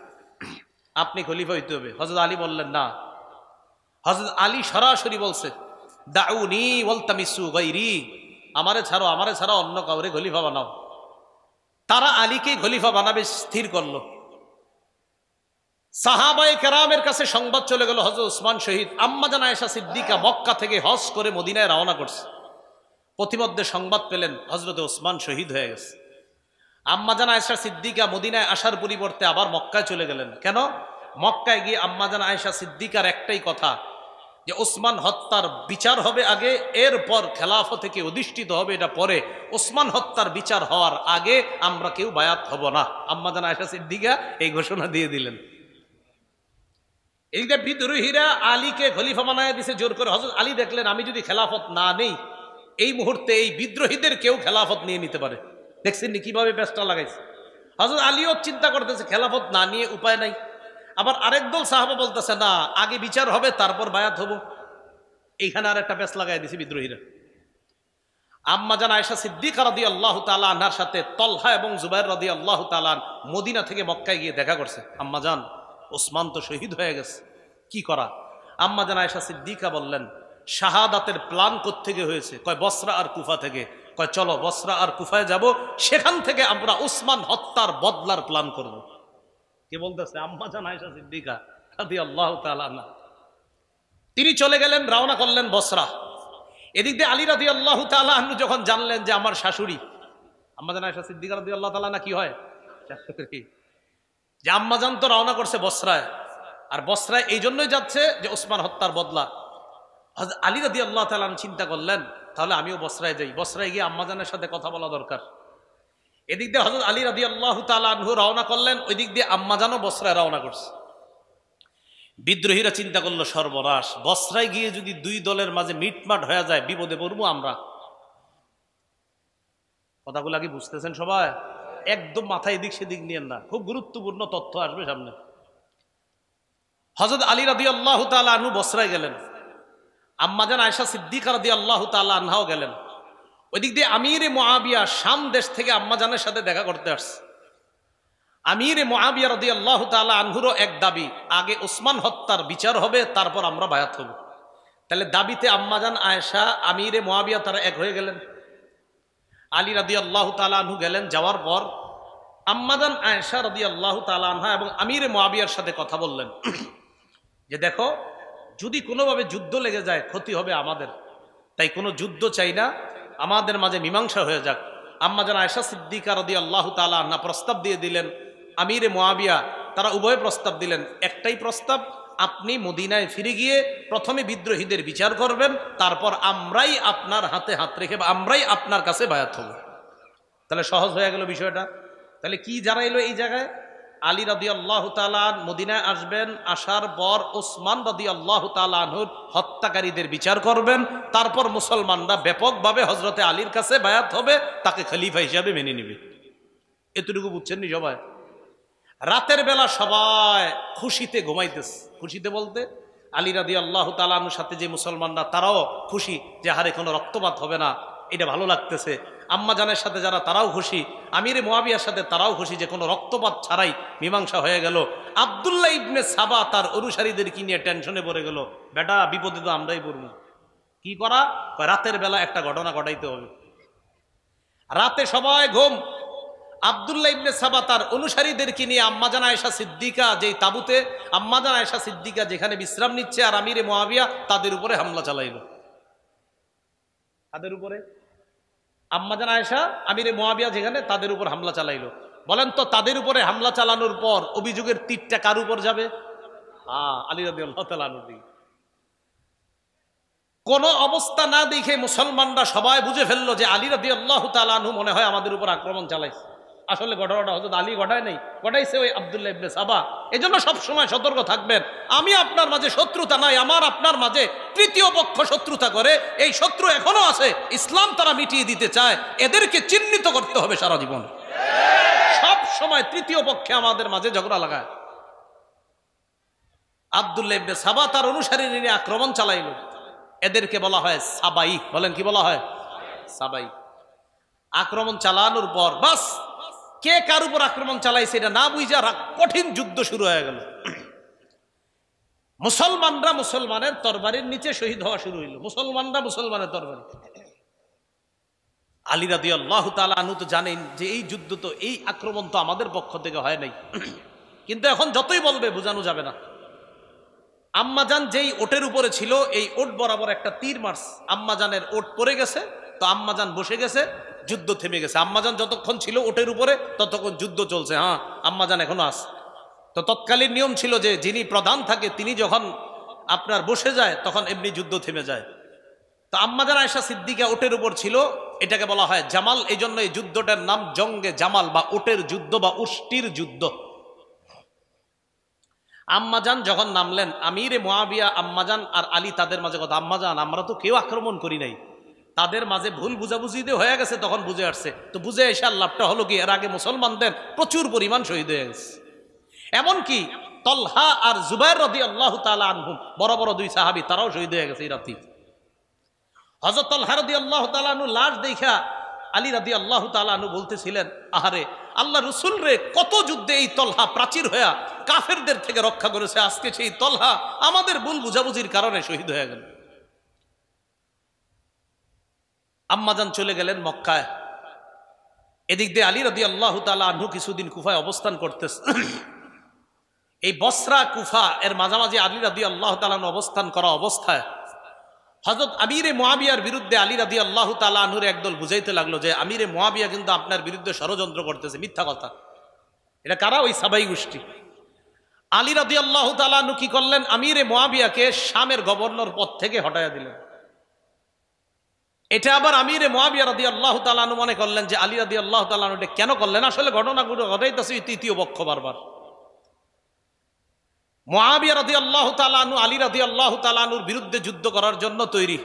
আপনি খলিফা হইতে হবে। হযরত আলী বললেন না। হযরত আলী সরাসরি বলছে, দাউনি ওয়ালতামিসু গায়রি, আমারে ছাড়ো, আমারে ছাড়া অন্য কাউরে খলিফা বানাও। তারা আলীকে খলিফা বানাবে স্থির করলো। সাহাবায়ে কেরামের কাছে সংবাদ চলে গেল হযরত উসমান শহীদ। আম্মা জান আয়েশা সিদ্দিকা মক্কা থেকে হজ করে মদিনায় রওনা করছে। প্রতিমধ্যে সংবাদ পেলেন হযরত উসমান শহীদ হয়ে গেছে। আম্মা জান আয়েশা সিদ্দিকা মদিনায় আসার পরিবর্তে আবার মক্কায় চলে গেলেন। কেন, মক্কায় গিয়ে আম্মা জান আয়েশা সিদ্দিকার একটাই কথা যে ওসমান হত্যার বিচার হবে আগে, এরপর খেলাফত থেকে অধিষ্ঠিত হবে এটা পরে, ওসমান হত্যার বিচার হওয়ার আগে আমরা কেউ বায়াত হব না। আম্মা জান আয়েশা সিদ্দিকা এই ঘোষণা দিয়ে দিলেন। এইটা বিদ্রোহীরা আলীকে খলিফা বানায় দিছে জোর করে। হযরত আলী দেখলেন আমি যদি খেলাফত না নেই, এই মুহূর্তে এই বিদ্রোহীদের কেউ খেলাফত নিয়ে নিতে পারে। দেখছেন কিভাবে ব্যস্ত লাগাইছে। हजरत आलिओ चिंता करते खेलाफत ना निये उपाय नहीं। आबार आरेक दल साहबा बोलतेছে ना आगे विचार होबे तारपर बायात होबो। एइखाने आरेकटा पेच लागाय दिছে विद्रोहीरा। আম্মা জান আয়েশা সিদ্দিকা রাদিয়াল্লাহু তাআলা আনহার সাথে তলহা এবং জুবায়ের রাদিয়াল্লাহু তাআলা মদিনা থেকে মক্কায় গিয়ে দেখা করছে। আম্মা জান ওসমান তো শহীদ হয়ে গেছে, কি করা? আম্মা জান আয়েশা সিদ্দিকা বললেন শাহাদাতের প্ল্যান কোথা থেকে হয়েছে? কয় বসরা আর কুফা থেকে। কয় চলো বসরা আর কুফায় যাব, সেখান থেকে আমরা ওসমান হত্যার বদলার প্ল্যান করব। কে বলতেছে? আম্মা জান আয়েশা সিদ্দিকা রাদিয়াল্লাহু তাআলা আনহা। তিনি চলে গেলেন, রওনা করলেন বসরা। এদিক দিয়ে আলী রাদিয়াল্লাহু তাআলা আনহু যখন জানলেন যে আমার শাশুড়ি আম্মা জান আয়েশা সিদ্দিকা রাদিয়াল্লাহু তাআলা না কি হয় শাশুড়ি, যে আম্মা জান তো রওনা করছে বসরায়, আর বসরায় এই জন্যই যাচ্ছে যে ওসমান হত্যার বদলা। হযরত আলী রাদিয়াল্লাহু তাআলা আনহু চিন্তা করলেন তাহলে আমিও বসরায় যাই, বসরায় গিয়ে আম্মা জানের সাথে কথা বলা দরকার। এদিক দিয়ে হযরত আলী রাদিয়াল্লাহু তাআলা আনহু রওনা করলেন, ওই দিক দিয়ে আম্মা জানও বসরায় রওনা করছে। বিদ্রোহীরা চিন্তা করলো সর্বনাশ, বসরায় গিয়ে যদি দুই দলের মাঝে মিটমাট হয়ে যায় বিপদে পড়বো আমরা। কথাগুলো কি বুঝতেছেন সবাই? একদম মাথা এদিক সেদিক নিয়ে না, খুব গুরুত্বপূর্ণ তথ্য আসবে সামনে। হযরত আলী রাদিয়াল্লাহু তাআলা আনহু বসরায় গেলেন, আম্মা জান আয়েশা সিদ্দিকা রাদিয়াল্লাহু তাআলা আনহাও গেলেন। ওইদিক দিয়ে আমিরে মুআবিয়া শাম দেশ থেকে আম্মা জানের সাথে দেখা করতে আসছে। আমিরে মুআবিয়া রাদিয়াল্লাহু তাআলা আনহুরও এক দাবি, আগে ওসমান হত্যার বিচার হবে তারপর আমরা বায়াত হব। তাহলে দাবিতে আম্মা জান আয়েশা আমিরে মুআবিয়া তারা এক হয়ে গেলেন। আলী রাদিয়াল্লাহু তাআলা আনহু গেলেন, যাওয়ার পর আম্মা জান আয়েশা রাদিয়াল্লাহু তাআলা আনহা এবং আমিরে মুআবিয়ার সাথে কথা বললেন যে দেখো যদি কোনোভাবে যুদ্ধ লেগে যায় ক্ষতি হবে আমাদের, তাই কোনো যুদ্ধ চাই না, আমাদের মাঝে মীমাংসা হয়ে যাক। আম্মা জান আয়েশা সিদ্দিকা রাদিয়াল্লাহু তাআলা আনহা প্রস্তাব দিয়ে দিলেন, আমিরে মুআবিয়া তারা উভয় প্রস্তাব দিলেন। একটাই প্রস্তাব, আপনি মদিনায় ফিরে গিয়ে প্রথমে বিদ্রোহীদের বিচার করবেন, তারপর আমরাই আপনার হাতে হাত রেখে বা আমরাই আপনার কাছে বায়াত হব। তাহলে সহজ হয়ে গেল বিষয়টা। তাহলে কি জানাইলো এই জায়গায়? আলী রাদিয়াল্লাহু তাআলা মদিনায় আসবেন, আসার পর ওসমান রাদিয়াল্লাহু তাআলা আনহুর হত্যাকারীদের বিচার করবেন, তারপর মুসলমানরা ব্যাপকভাবে হযরতে আলীর কাছে বায়াত হবে, তাকে খলিফা হিসাবে মেনে নেবে। এতটুকু বুঝছেন নি সবাই? রাতের বেলা সবাই খুশিতে ঘুমাইতেছে। খুশিতে বলতে আলী রাদিয়াল্লাহু তাআলা আনহুর সাথে যে মুসলমানরা তারাও খুশি যে হারে কোনো রক্তপাত হবে না, এটা ভালো লাগতেছে। আম্মা জানের সাথে যারা তারাও খুশি, আমিরে মুআবিয়ার সাথে তারাও খুশি যে কোনো রক্তপাত ছাড়াই মীমাংসা হয়ে গেল। আব্দুল্লাহ ইবনে সাবা তার অনুসারীদের কি নিয়ে টেনশনে পড়ে গেল, বেটা বিপদে তো আমরাই পড়ব, কি করা? রাতের বেলা একটা ঘটনা ঘটাইতে হবে। রাতে সবাই ঘুম, আব্দুল্লাহ ইবনে সাবা তার অনুসারীদেরকে নিয়ে আম্মা জান আয়েশা সিদ্দিকা যেই তাবুতে, আম্মা জান আয়েশা সিদ্দিকা যেখানে বিশ্রাম নিচ্ছে, আর আমিরে মুআবিয়া তাদের উপরে হামলা চালাইল। তাদের উপরে আম্মা জান আয়েশা আমিরে মুআবিয়া যেখানে তাদের উপর হামলা চালাইলো। বলেন তো তাদের উপরে হামলা চালানোর পর অভিযোগের তীরটা কার উপর যাবে? আলী রাদিয়াল্লাহু তাআলা আনহু। কোন অবস্থা না দেখে মুসলমানরা সবাই বুঝে ফেললো যে আলী রাদিয়াল্লাহু তাআলা আনহু মনে হয় আমাদের উপর আক্রমণ চালাইছে। আসলে ঘটনাটা হযরত আলী ঘটায় নাই, ঘটাইছে ওই আব্দুল্লাহ ইবনে সাবা। এজন্য সবসময় সতর্ক থাকবেন। আমি আপনার মাঝে শত্রুতা নাই, আমার আপনার মাঝে তৃতীয় পক্ষ শত্রুতা করে, এই শত্রু এখনো আছে, ইসলাম তারা মিটিয়ে দিতে চায়, এদেরকে চিহ্নিত করতে হবে সারা জীবন। সব সময় তৃতীয় পক্ষে আমাদের মাঝে ঝগড়া লাগায়। আব্দুল্লাহ ইবনে সাবা তার অনুসারী নিয়ে আক্রমণ চালাইল, এদেরকে বলা হয় সাবাই। বলেন কি বলা হয়? সাবাই। আক্রমণ চালানোর পর বাস কে কার উপর আক্রমণ চালাইছে এটা না বুঝা কঠিন যুদ্ধ শুরু হয়ে গেল। মুসলমানরা মুসলমানের তরবারির নিচে শহীদ হওয়া শুরু হইল, মুসলমানরা মুসলমানের তরবারি। আলী রাদিয়াল্লাহু তাআলা আনহু তো জানেন যে এই যুদ্ধ তো, এই আক্রমণ তো আমাদের পক্ষ থেকে হয় নাই, কিন্তু এখন যতই বলবে বোঝানো যাবে না। আম্মা জান যেই ওটের উপরে ছিল এই ওট বরাবর একটা তীর মারস, আম্মা জানের ওট পড়ে গেছে, তো আম্মা জান বসে গেছে, যুদ্ধ থেমে গেছে। আম্মা জান যতক্ষণ ছিল ওটের উপরে ততক্ষণ যুদ্ধ চলছে। হ্যাঁ, আম্মা জান এখনো আস। তো তৎকালীন নিয়ম ছিল যে যিনি প্রধান থাকে তিনি যখন আপনার বসে যায় তখন এমনি যুদ্ধ থেমে যায়। তো আম্মা জান আয়েশা সিদ্দিকা ওটের উপর ছিল, এটাকে বলা হয় জামাল। এই জন্য এই যুদ্ধটার নাম জঙ্গে জামাল বা ওটের যুদ্ধ বা উষ্টির যুদ্ধ। আম্মা জান যখন নামলেন, আমিরে মুআবিয়া আম্মা জান আর আলী তাদের মাঝে কথা, আম্মা জান আমরা তো কেউ আক্রমণ করি নাই, তাদের মাঝে ভুল বুঝাবুঝি হয়ে গেছে তখন বুঝে আসছে। তো বুঝে এসে লাভটা হলো কি, এর আগে মুসলমানদের প্রচুর পরিমাণ শহীদ হয়ে গেছে। এমনকি তলহা আর জুবাইর রাদিয়াল্লাহু তাআলা আনহুম বড় বড় দুই সাহাবী তারাও শহীদ হয়ে গেছে এই রাতে। হযরত তলহা রাদিয়াল্লাহু তাআলা আনহু লাশ দেখা আলী রাদিয়াল্লাহু তাআলা আনহু বলতেছিলেন, আহারে আল্লাহ রাসূল রে কত যুদ্ধে এই তলহা প্রাচীর হয়ে কাফেরদের থেকে রক্ষা করেছে, আজকে সেই তলহা আমাদের ভুল বুঝাবুঝির কারণে শহীদ হয়ে গেল। আম্মাজান চলে গেলেন মক্কায়, এদিক দিয়ে আলী রাদিয়াল্লাহু তাআলা আনহু কিছুদিন কুফায় অবস্থান করতেছে। এই বসরা কুফা এর মাঝামাঝি আলী রাদিয়াল্লাহু তাআলা আনহু অবস্থান করা অবস্থায় হযরত আমিরে মুয়াবিয়ার বিরুদ্ধে আলী রাদিয়াল্লাহু তাআলা আনহুর একদল বুঝাইতে লাগলো যে আমিরে মুয়াবিয়া কিন্তু আপনার বিরুদ্ধে ষড়যন্ত্র করতেছে, মিথ্যা কথা। এটা কারা? ওই সাবাই গোষ্ঠী। আলী রাদিয়াল্লাহু তাআলা আনহু কি করলেন, আমিরে মুয়াবিয়াকে শামের গভর্নর পদ থেকে হটাইয়া দিলেন। এটা আবার আমিরে মুয়াবিয়া রাদিয়াল্লাহু তাআলা আনহু মনে করলেন যে আলী রাদিয়াল্লাহু তাআলা আনহু এটা কেন করলেন, আসলে ঘটনাগুলো ঘটাইতেছে তৃতীয় পক্ষ বারবার। মুয়াবিয়া রাদিয়াল্লাহু তাআলা আনহু আলী রাদিয়াল্লাহু তাআলা আনহুর বিরুদ্ধে যুদ্ধ করার জন্য তৈরি,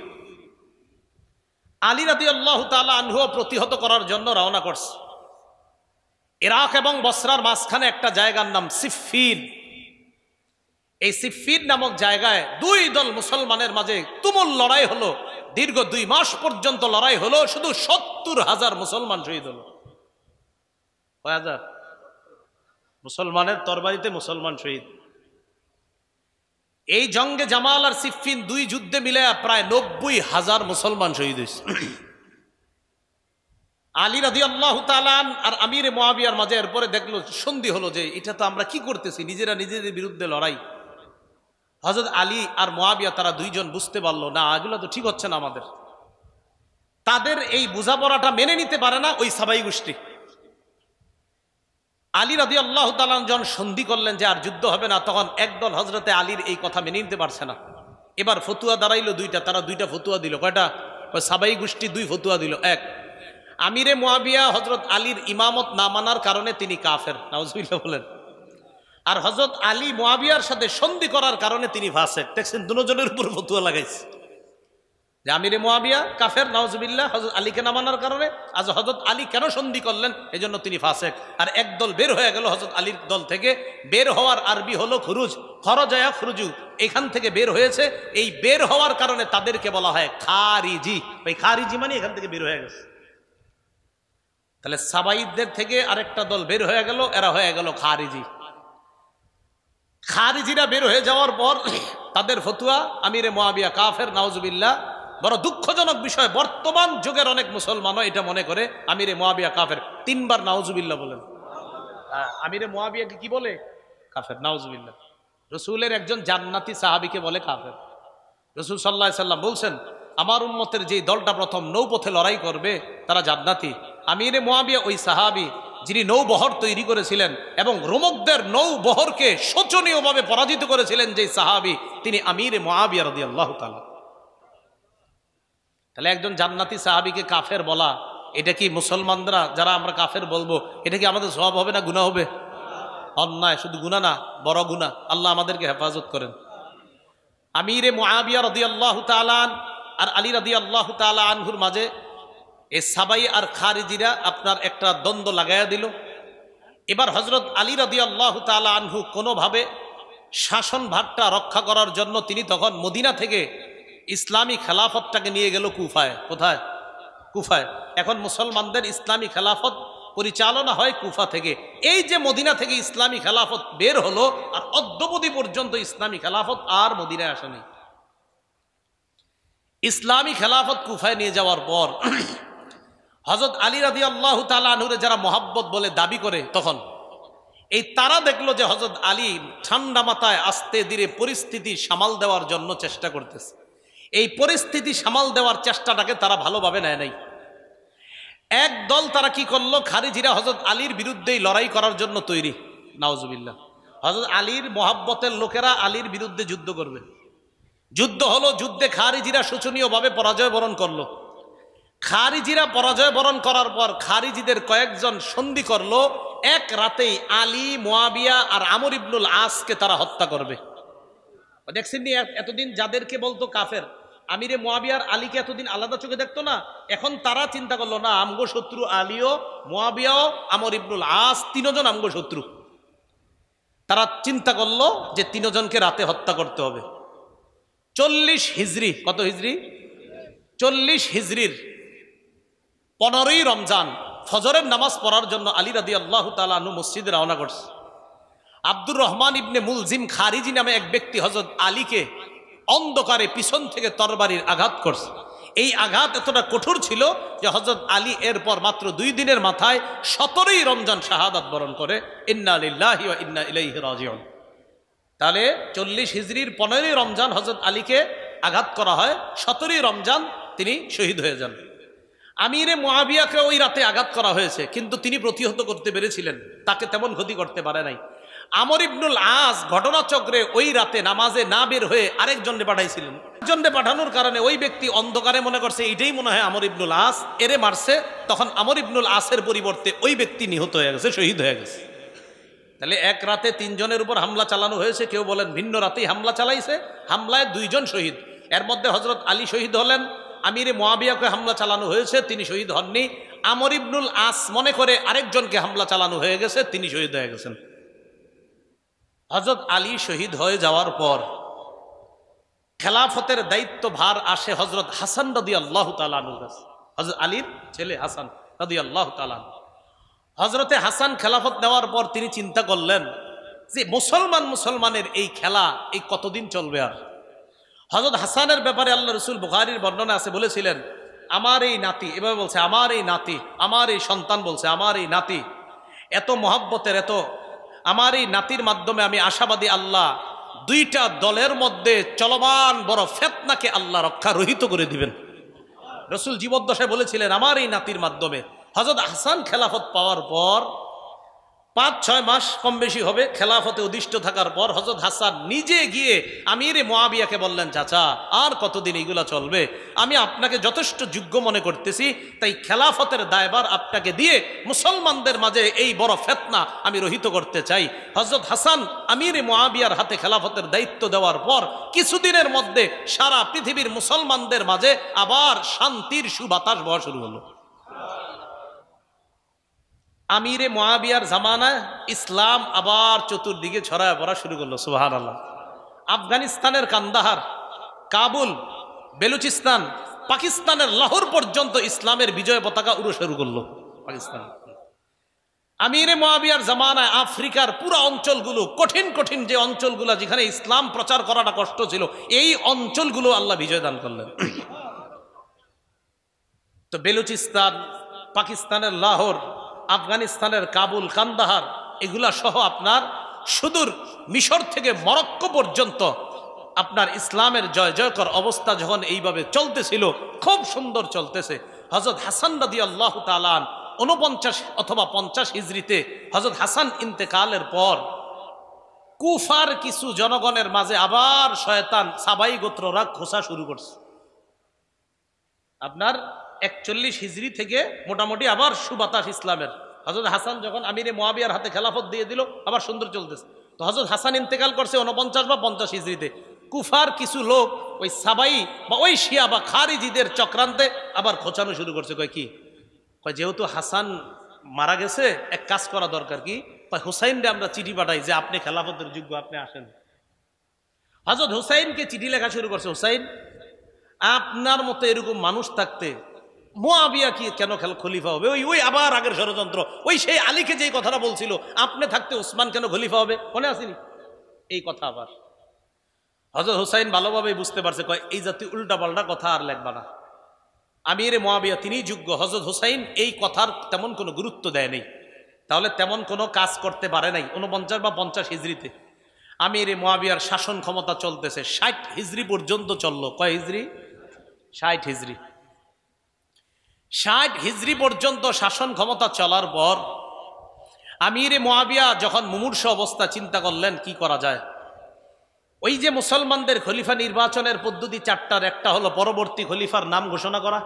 আলী রাদিয়াল্লাহু তাআলা আনহু প্রতিহত করার জন্য রওনা করছে। ইরাক এবং বসরার মাঝখানে একটা জায়গার নাম সিফফিন। এই সিফফিন নামক জায়গায় দুই দল মুসলমানের মাঝে তুমুল লড়াই হলো, দীর্ঘ 2 মাস পর্যন্ত লড়াই হলো, শুধু 70,000 মুসলমান শহীদ হলো। কয় হাজার মুসলমানের তরবারিতে মুসলমান শহীদ। এই জঙ্গে জামাল আর সিফফিন দুই যুদ্ধে মিলে প্রায় 90,000 মুসলমান শহীদ হয়েছে। আলী রাদিয়াল্লাহু তাআলা আর আমিরে মুয়াবিয়ার মাঝে এরপরে দেখলো সন্ধি হলো যে এটা তো আমরা কি করতেছি, নিজেরা নিজেদের বিরুদ্ধে লড়াই। হযরত আলী আর মুয়াবিয়া তারা দুইজন বুঝতে পারলো না এগুলো তো ঠিক হচ্ছে না আমাদের। তাদের এই বোঝাপড়াটা মেনে নিতে পারে না ওই সাবাই গোষ্ঠী। আলী রাদিয়াল্লাহু তাআলা যখন সন্ধি করলেন যে আর যুদ্ধ হবে না, তখন একদল হযরতে আলীর এই কথা মেনে নিতে পারছে না। এবার ফতুয়া দাঁড়াইলো দুইটা, তারা দুইটা ফতুয়া দিল। কয়টা? সাবাই গোষ্ঠী দুই ফতুয়া দিল। এক, আমিরে মুয়াবিয়া হযরত আলীর ইমামত না মানার কারণে তিনি কাফের, নাউজুবিল্লাহ বলেন। আর হযরত আলী মুয়াবিয়ার সাথে সন্ধি করার কারণে তিনি ফাসিক। দেখছেন দুজনের উপর ফতুয়া লাগাইছে যে আমিরে মুয়াবিয়া কাফের, নাউজুবিল্লাহ, হযরত আলীকে না মানার কারণে। আজ হযরত আলী কেন সন্ধি করলেন, এজন্য তিনি ফাসিক। আর একদল বের হয়ে গেল হযরত আলীর দল থেকে। বের হওয়ার আরবি হলো খুরুজ, খরজায়া খুরুজু, এখান থেকে বের হয়েছে। এই বের হওয়ার কারণে তাদেরকে বলা হয় খারিজি। ওই খারিজি মানে এখান থেকে বের হয়ে গেছে। তাহলে সাবাইদের থেকে আরেকটা দল বের হয়ে গেল, এরা হয়ে গেল খারিজি। খারিজিরা বের হয়ে যাওয়ার পর তাদের ফতুয়া আমিরে মুয়াবিয়া কাফের, নাউজুবিল্লাহ। বড় দুঃখজনক বিষয়, বর্তমান যুগের অনেক মুসলমানও এটা মনে করে আমিরে মুয়াবিয়া কাফের। 3 বার নাউজুবিল্লাহ বলেন। আমিরে মুয়াবিয়াকে কি বলে? কাফের, নাউজুবিল্লাহ। রাসূলের একজন জান্নাতি সাহাবীকে বলে কাফের। রাসূল সাল্লাল্লাহু আলাইহি সাল্লাম বলছেন, আমার উম্মতের যে দলটা প্রথম নৌপথে লড়াই করবে তারা জান্নাতি। আমিরে মুয়াবিয়া ওই সাহাবী যিনি নৌবহর তৈরি করেছিলেন এবং রোমকদের নৌবহরকে শোচনীয়ভাবে পরাজিত করেছিলেন যেই সাহাবী, তিনি আমিরে মুয়াবিয়া রাদিয়াল্লাহু তাআলা। তাহলে একজন জান্নাতি সাহাবীকে কাফের বলা, এটা কি মুসলমানরা যারা আমরা কাফের বলবো, এটা কি আমাদের সওয়াব হবে না গুনাহ হবে? অন্যায়, শুধু গুনাহ না, বড় গুনাহ। আল্লাহ আমাদেরকে হেফাজত করেন। আমিরে মুয়াবিয়া রাদিয়াল্লাহু তাআলা আর আলী রাদিয়াল্লাহু তাআলা আনহুর মাঝে এই সাবাই আর খারিজিরা আপনার একটা দ্বন্দ্ব লাগাইয়া দিল। এবার হযরত আলী রাদিয়াল্লাহু তাআলা আনহু কোনোভাবে শাসনভারটা রক্ষা করার জন্য তিনি তখন মদিনা থেকে ইসলামী খেলাফতটাকে নিয়ে গেল কুফায়। কোথায়? কুফায়। এখন মুসলমানদের ইসলামী খেলাফত পরিচালনা হয় কুফা থেকে। এই যে মদিনা থেকে ইসলামী খেলাফত বের হলো, আর অদ্যবধি পর্যন্ত ইসলামী খেলাফত আর মদিনায় আসেনি। ইসলামী খেলাফত কুফায় নিয়ে যাওয়ার পর হযরত আলী রাদিয়াল্লাহু তাআলা আনহুরে যারা মহাব্বত বলে দাবি করে, তখন এই তারা দেখলো যে হযরত আলী ঠান্ডা মাথায় আস্তে ধীরে পরিস্থিতি সামাল দেওয়ার জন্য চেষ্টা করতেছে। এই পরিস্থিতি সামাল দেওয়ার চেষ্টাটাকে তারা ভালোভাবে নেয় নাই। এক দল তারা কি করলো, খারিজিরা হযরত আলীর বিরুদ্ধেই লড়াই করার জন্য তৈরি, নাউজুবিল্লাহ। হযরত আলীর মহাব্বতের লোকেরা আলীর বিরুদ্ধে যুদ্ধ করবে। যুদ্ধ হলো, যুদ্ধে খারিজিরা শোচনীয়ভাবে পরাজয় বরণ করলো। খারিজিরা পরাজয় বরণ করার পর খারিজিদের কয়েকজন সন্ধি করলো, এক রাতেই আলী মুয়াবিয়া আর আমর ইবনুল আসকে তারা হত্যা করবে। দেখছেন, এতদিন যাদেরকে বলতো কাফের, आमिरे मुआवियार आली के एतदिन आलादा चोखे देखतो ना एखन तारा चिंता करलो ना आमगो शत्रु आलिओ मुआवियाओ आमर इब्नुल आस तीनजन आमगो शत्रु तारा चिंता करलो जे तीनजनके राते हत्या करते होबे 40 हिजरी कत हिजरी 40 हिजरिर 15 रमजान फजरेर नामाज पढ़ार जन्य आली रादियाल्लाहु ताआला आनहु मस्जिदे रवाना करछे। আব্দুর রহমান ইবনে মুলজিম খারিজি নামে এক ব্যক্তি হযরত আলীকে অন্ধকারে পিছন থেকে তরবারির আঘাত করছে। এই আঘাত এতটা কঠোর ছিল যে হযরত আলী এরপর মাত্র 2 দিনের মাথায় 17 রমজান শাহাদাত বরণ করে। ইন্না লিল্লাহি ওয়া ইন্না ইলাইহি রাজিউন। তাহলে 40 হিজরির 15 রমজান হযরত আলীকে আঘাত করা হয়, 17 রমজান তিনি শহীদ হয়ে যান। আমিরে মুআবিয়াকে ওই রাতে আঘাত করা হয়েছে কিন্তু তিনি প্রতিহত করতে পেরেছিলেন, তাকে তেমন ক্ষতি করতে পারে নাই। আমর ইবনুল আস ঘটনাচক্রে ওই রাতে নামাজে না বের হয়ে আরেকজনকে পাঠাইছিলেন। একজনকে পাঠানোর কারণে ওই ব্যক্তি অন্ধকারে মনে করছে এটাই মনে হয় আমর ইবনুল আস, এরে মারছে। তখন আমর ইবনুল আসের পরিবর্তে ওই ব্যক্তি নিহত হয়ে গেছে, শহীদ হয়ে গেছে। তাহলে এক রাতে তিনজনের উপর হামলা চালানো হয়েছে। কেউ বলেন ভিন্ন রাতেই হামলা চালাইছে, হামলায় দুইজন শহীদ। এর মধ্যে হযরত আলী শহীদ হলেন, আমিরে মুআবিয়াকে হামলা চালানো হয়েছে, তিনি শহীদ হননি। আমর ইবনুল আস মনে করে আরেকজনকে হামলা চালানো হয়ে গেছে, তিনি শহীদ হয়ে গেছেন। হযরত আলী শহীদ হয়ে যাওয়ার পর খেলাফতের দায়িত্ব ভার আসে হযরত হাসান রাদিয়াল্লাহু তাআলা আনহুর কাছে। হযরত আলীর ছেলে হাসান রাদিয়াল্লাহু তাআলা, হযরতে হাসান খেলাফত দেওয়ার পর তিনি চিন্তা করলেন যে মুসলমানের এই খেলা এই কতদিন চলবে। আর হযরত হাসানের ব্যাপারে আল্লাহর রাসূল বুখারীর বর্ণনা আছে, বলেছিলেন আমার এই নাতি, এভাবে বলছে আমার এই নাতি, আমার এই সন্তান বলছে আমার এই নাতি, এত মহব্বতের, এত আমার এই নাতির মাধ্যমে আমি আশাবাদী আল্লাহ দুইটা দলের মধ্যে চলমান বড় ফিতনাকে আল্লাহ রক্ষারহিত করে দিবেন। রাসূল জীবদ্দশায় বলেছিলেন আমার এই নাতির মাধ্যমে। হযরত হাসান খেলাফত পাওয়ার পর ৫-৬ মাস কম বেশি হবে খেলাফতে অধিষ্ঠ থাকার পর হযরত হাসান নিজে গিয়ে আমিরে মুআবিয়াকে বললেন, চাচা আর কতদিন এগুলা চলবে, আমি আপনাকে যথেষ্ট যোগ্য মনে করতেছি, তাই খেলাফতের দায়ভার আপনাকে দিয়ে মুসলমানদের মাঝে এই বড় ফিতনা আমি রহিত করতে চাই। হযরত হাসান আমিরে মুআবিয়ার হাতে খেলাফতের দায়িত্ব দেওয়ার পর কিছুদিনের মধ্যে সারা পৃথিবীর মুসলমানদের মাঝে আবার শান্তির সুবাতাস বওয়া শুরু হলো। আমিরে মুআবিয়ার জামানায় ইসলাম আবার চতুর্দিকে ছড়ায় পড়া শুরু করলো। সুবহানাল্লাহ। আফগানিস্তানের কান্দাহার, কাবুল, বেলুচিস্তান, পাকিস্তানের লাহোর পর্যন্ত ইসলামের বিজয় পতাকা উড়ে শুরু করলো পাকিস্তান। আমিরে মুআবিয়ার জামানায় আফ্রিকার পুরো অঞ্চলগুলো, কঠিন কঠিন যে অঞ্চলগুলো যেখানে ইসলাম প্রচার করাটা কষ্ট ছিল, এই অঞ্চলগুলো আল্লাহ বিজয় দান করলেন। তো বেলুচিস্তান, পাকিস্তানের লাহোর, আফগানিস্তানের কাবুল, কান্দাহার, এগুলা সহ আপনার সুদূর মিশর থেকে মরক্কো পর্যন্ত আপনার ইসলামের জয় জয়কর অবস্থা যখন এইভাবে চলতেছিল, খুব সুন্দর চলতেছে। হযরত হাসান রাদিয়াল্লাহু তাআলা ৪৯ অথবা ৫০ হিজরিতে হযরত হাসান ইন্তেকালের পর কুফার কিছু জনগণের মাঝে আবার শয়তান সাবাই গোত্ররা খোঁচা শুরু করছে। আপনার ৪১ হিজরি থেকে মোটামুটি আবার সুবাতাস ইসলামের। হযরত হাসান যখন আমিরে মুআবিয়ার হাতে খেলাফত দিয়ে দিল, আবার সুন্দর চলতেছে। তো হযরত হাসান ইন্তেকাল করছে ৪৯ বা ৫০ হিজরিতে। কুফার কিছু লোক ওই সাবাই বা ওই শিয়া বা খারিজিদের চক্রান্তে আবার খোঁচানো শুরু করছে। কয় কি, কয় যেহেতু হাসান মারা গেছে, এক কাজ করা দরকার। কি কয়, হুসাইনকে আমরা চিঠি পাঠাই যে আপনি খেলাফতের যোগ্য, আপনি আসেন। হযরত হুসাইনকে চিঠি লেখা শুরু করছে, হুসাইন আপনার মতো এরকম মানুষ থাকতে মুআবিয়া কি কেন খলিফা হবে? ওই ওই আবার আগের ষড়যন্ত্র, ওই সেই আলীকে যেই কথাটা বলছিল আপনি থাকতে উসমান কেন খলিফা হবে, মনে আসেনি এই কথা? আবার হযরত হুসাইন ভালোভাবে বুঝতে পারছে, কয় এই জাতি উল্টাপাল্টা কথা আর লেখবা না, আমিরে মুআবিয়া তিনি যোগ্য। হযরত হুসাইন এই কথার তেমন কোনো গুরুত্ব দেয় নাই, তাহলে তেমন কোনো কাজ করতে পারে নাই। ৪৯ বা ৫০ হিজরিতে আমিরে মুআবিয়ার শাসন ক্ষমতা চলতেছে ৬০ হিজরি পর্যন্ত চললো। কয় হিজরি? ৬০ হিজরি। ৬০ হিজরি পর্যন্ত শাসন ক্ষমতা চলার পর আমিরে মুআবিয়া যখন মুমূর্ষু অবস্থা, চিন্তা করলেন কি করা যায়। ওই যে মুসলমানদের খলিফা নির্বাচনের পদ্ধতি চারটার একটা হলো পরবর্তী খলিফার নাম ঘোষণা করা।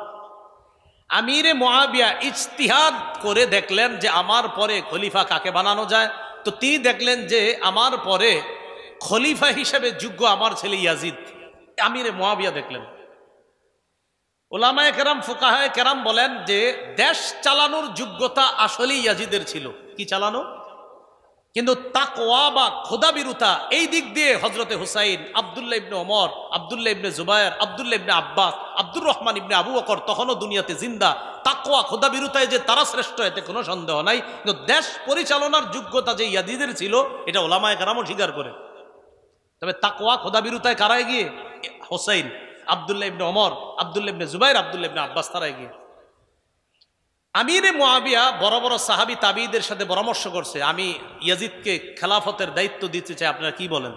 আমিরে মুআবিয়া ইজতিহাদ করে দেখলেন যে আমার পরে খলিফা কাকে বানানো যায়। তো তিনি দেখলেন যে আমার পরে খলিফা হিসেবে যোগ্য আমার ছেলে ইয়াজিদ। আমিরে মুআবিয়া দেখলেন उलामाए केराम फुकाहाए केराम बोलेन जे देश चालानोर योग्यता आसली याजिदेर छिलो कि चालानो किन्तु ताकवा बा खुदाबिरुता एई दिक दिए हजरते हुसैन आब्दुल्लाह इब्ने उमर आब्दुल्लाह इब्ने जुबायर आब्दुल्लाह इब्ने अब्बास आब्दुर रहमान इब्ने आबू बकर तखनो दुनियाते जिंदा ताकवा खुदाबिरुताय जे तारा श्रेष्ठ एते कोनो सन्देह नाई किन्तु देश परिचालनार योग्यता जे याजिदेर छिलो एटा उलामाए केरामो स्वीकार करे तबे ताकवा खुदाबिरुताय कारा एगिए हुसैन আব্দুল্লাহ ইবনে ওমর আব্দুল্লাহ ইবনে জুবাইর আব্দুল্লাহ ইবনে আব্বাস তারা এগিয়ে। আমিরে মুআবিয়া বড় বড় সাহাবী তাবিঈদের সাথে পরামর্শ করছে আমি ইয়াজিদকে খেলাফতের দায়িত্ব দিতে চাই আপনারা কি বলেন।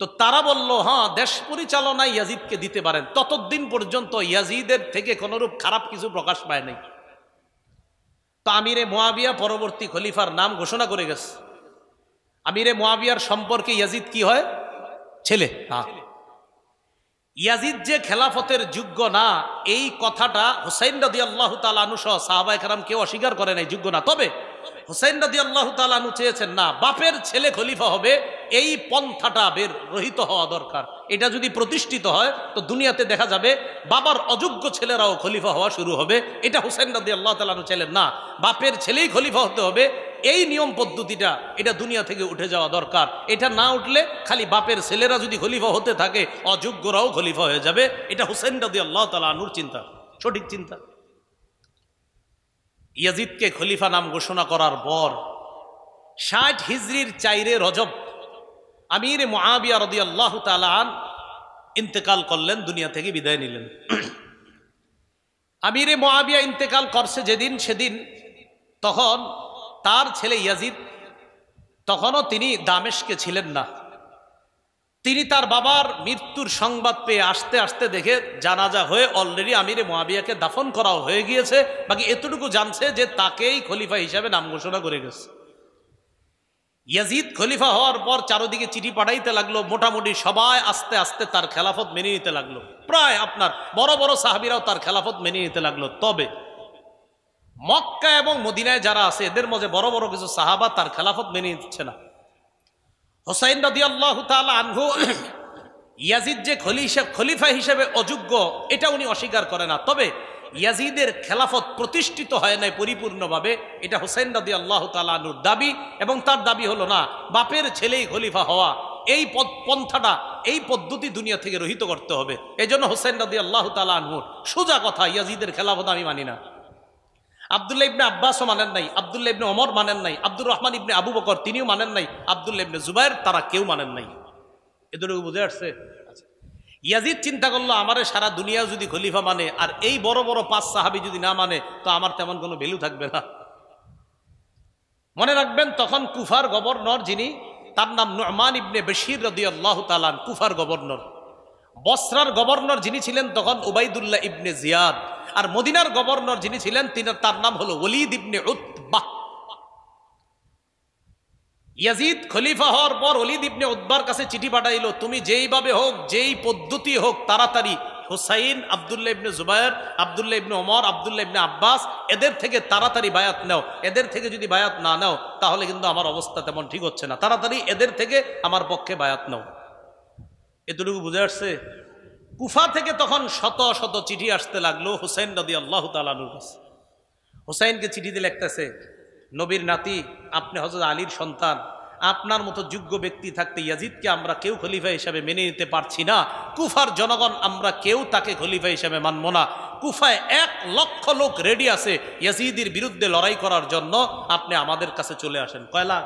তো তারা বলল হ্যাঁ দেশ পরিচালনা ইয়াজিদকে দিতে পারেন ততদিন পর্যন্ত ইয়াজিদের থেকে কোনো রূপ খারাপ কিছু প্রকাশ পায় নাই। তো আমিরে মুআবিয়া পরবর্তী খলিফার নাম ঘোষণা করে গেছে। আমিরে মুআবিয়ার সম্পর্কে ইয়াজিদ কি হয় ছেলে। হ্যাঁ ইয়াজিদ যে খেলাফতের যোগ্য না এই কথাটা হুসাইন রাদিয়াল্লাহু তাআলা আনহু সহ সাহাবায়ে কেরাম কেউ অস্বীকার করে নাই যোগ্য না। তবে হুসাইন রাদিয়াল্লাহু তাআলা আনহু চেয়েছেন না বাপের ছেলে খলিফা হবে এই পন্থাটা বের রহিত হওয়া দরকার। এটা যদি প্রতিষ্ঠিত হয় তো দুনিয়াতে দেখা যাবে বাবার অযোগ্য ছেলেরাও খলিফা হওয়া শুরু হবে। এটা হুসাইন রাদিয়াল্লাহু তাআলা আনহু চাইলেন না বাপের ছেলেই খলিফা হতে হবে এই নিয়ম পদ্ধতিটা এটা দুনিয়া থেকে উঠে যাওয়া দরকার। এটা না উঠলে খালি বাপের ছেলেরা যদি খলিফা হতে থাকে অযোগ্যরাও খলিফা হয়ে যাবে। এটা হুসাইন রাদিয়াল্লাহু তাআলা আনহুর চিন্তা সঠিক চিন্তা। ইয়াজিদকে খলিফা নাম ঘোষণা করার পর ৬০ হিজরির ৪ রজব আমির মুআবিয়া রাদিয়াল্লাহু তাআলা আনহু ইন্তেকাল করলেন দুনিয়া থেকে বিদায় নিলেন। আমির মুআবিয়া ইন্তেকাল করছে যেদিন সেদিন তখন তার ছেলে ইয়াজিদ তখনও তিনি দামেশকে ছিলেন না। তিনি তার বাবার মৃত্যুর সংবাদ পেয়ে আসতে আসতে দেখে জানাজা হয়ে অলরেডি আমিরে মুআবিয়াকে দাফন করা হয়ে গিয়েছে। বাকি এতটুকু জানছে যে তাকেই খলিফা হিসাবে নাম ঘোষণা করে গেছে। ইয়াজিদ খলিফা হওয়ার পর চারদিকে চিঠি পাঠাইতে লাগলো মোটামুটি সবাই আস্তে আস্তে তার খেলাফত মেনে নিতে লাগলো। প্রায় আপনার বড় বড় সাহাবীরাও তার খেলাফত মেনে নিতে লাগলো। তবে মক্কা এবং মদিনায় যারা আছে এদের মধ্যে বড় বড় কিছু সাহাবা তার খেলাফত মেনে নিচ্ছে না। হুসাইন রাদিয়াল্লাহু তাআলা আনহু ইয়াজিদ যে খলিফা হিসেবে অযোগ্য এটা উনি অস্বীকার করে না। তবে ইয়াজিদের খেলাফত প্রতিষ্ঠিত হয় নাই পরিপূর্ণভাবে এটা হুসাইন রাদিয়াল্লাহু তাআলা আনহুর দাবি। এবং তার দাবি হলো না বাপের ছেলেই খলিফা হওয়া এই পন্থাটা এই পদ্ধতি দুনিয়া থেকে রহিত করতে হবে। এই জন্য হুসাইন রাদিয়াল্লাহু তাআলা আনহুর সোজা কথা ইয়াজিদের খেলাফত আমি মানি না। আব্দুল্লাহ ইবনে আব্বাসও মানেন নাই আব্দুল্লাহ ইবনে ওমর মানেন নাই আব্দুর রহমান ইবনে আবু বকর তিনিও মানেন নাই আব্দুল্লাহ ইবনে জুবায়ের তারা কেউ মানেন নাই। এদেরও বুঝে আসছে। ইয়াজিদ চিন্তা করলো আমারে সারা দুনিয়া যদি খলিফা মানে আর এই বড় বড় 5 সাহাবী যদি না মানে তো আমার তেমন কোনো ভ্যালু থাকবে না। মনে রাখবেন তখন কুফার গভর্নর যিনি তার নাম নুমান ইবনে বশির রাদিয়াল্লাহু তাআলা কুফার গভর্নর। বসরার গভর্নর যিনি ছিলেন তখন উবাইদুল্লাহ ইবনে জিয়াদ। আর মদিনার গভর্নর যিনি ছিলেন তার নাম হলো ওয়ালিদ ইবনে উতবা। ইয়াজিদ খলিফা হওয়ার পর ওয়ালিদ ইবনে উতবার কাছে চিঠি পাঠাইল তুমি যেইভাবে হোক যেই পদ্ধতি হোক তাড়াতাড়ি হুসাইন আব্দুল্লাহ ইবনে জুবায়ের আব্দুল্লাহ ইবনে ওমর আব্দুল্লাহ ইবনে আব্বাস এদের থেকে তাড়াতাড়ি বায়াত নাও। এদের থেকে যদি বায়াত না নাও তাহলে কিন্তু আমার অবস্থা তেমন ঠিক হচ্ছে না। তাড়াতাড়ি এদের থেকে আমার পক্ষে বায়াত নাও। এতটুকু বুঝে আসছে। কুফা থেকে তখন শত শত চিঠি আসতে লাগলো হুসাইন রাদিয়াল্লাহু তাআলা আনহুর কাছে। হুসাইনকে চিঠিতে লিখতেছে নবীর নাতি আপনি হযরত আলীর সন্তান আপনার মতো যোগ্য ব্যক্তি থাকতে ইয়াজিদকে আমরা কেউ খলিফা হিসেবে মেনে নিতে পারছি না। কুফার জনগণ আমরা কেউ তাকে খলিফা হিসেবে মানব না। কুফায় 1 লক্ষ লোক রেডি আছে ইয়াজিদের বিরুদ্ধে লড়াই করার জন্য। আপনি আমাদের কাছে চলে আসেন। কয় লাখ?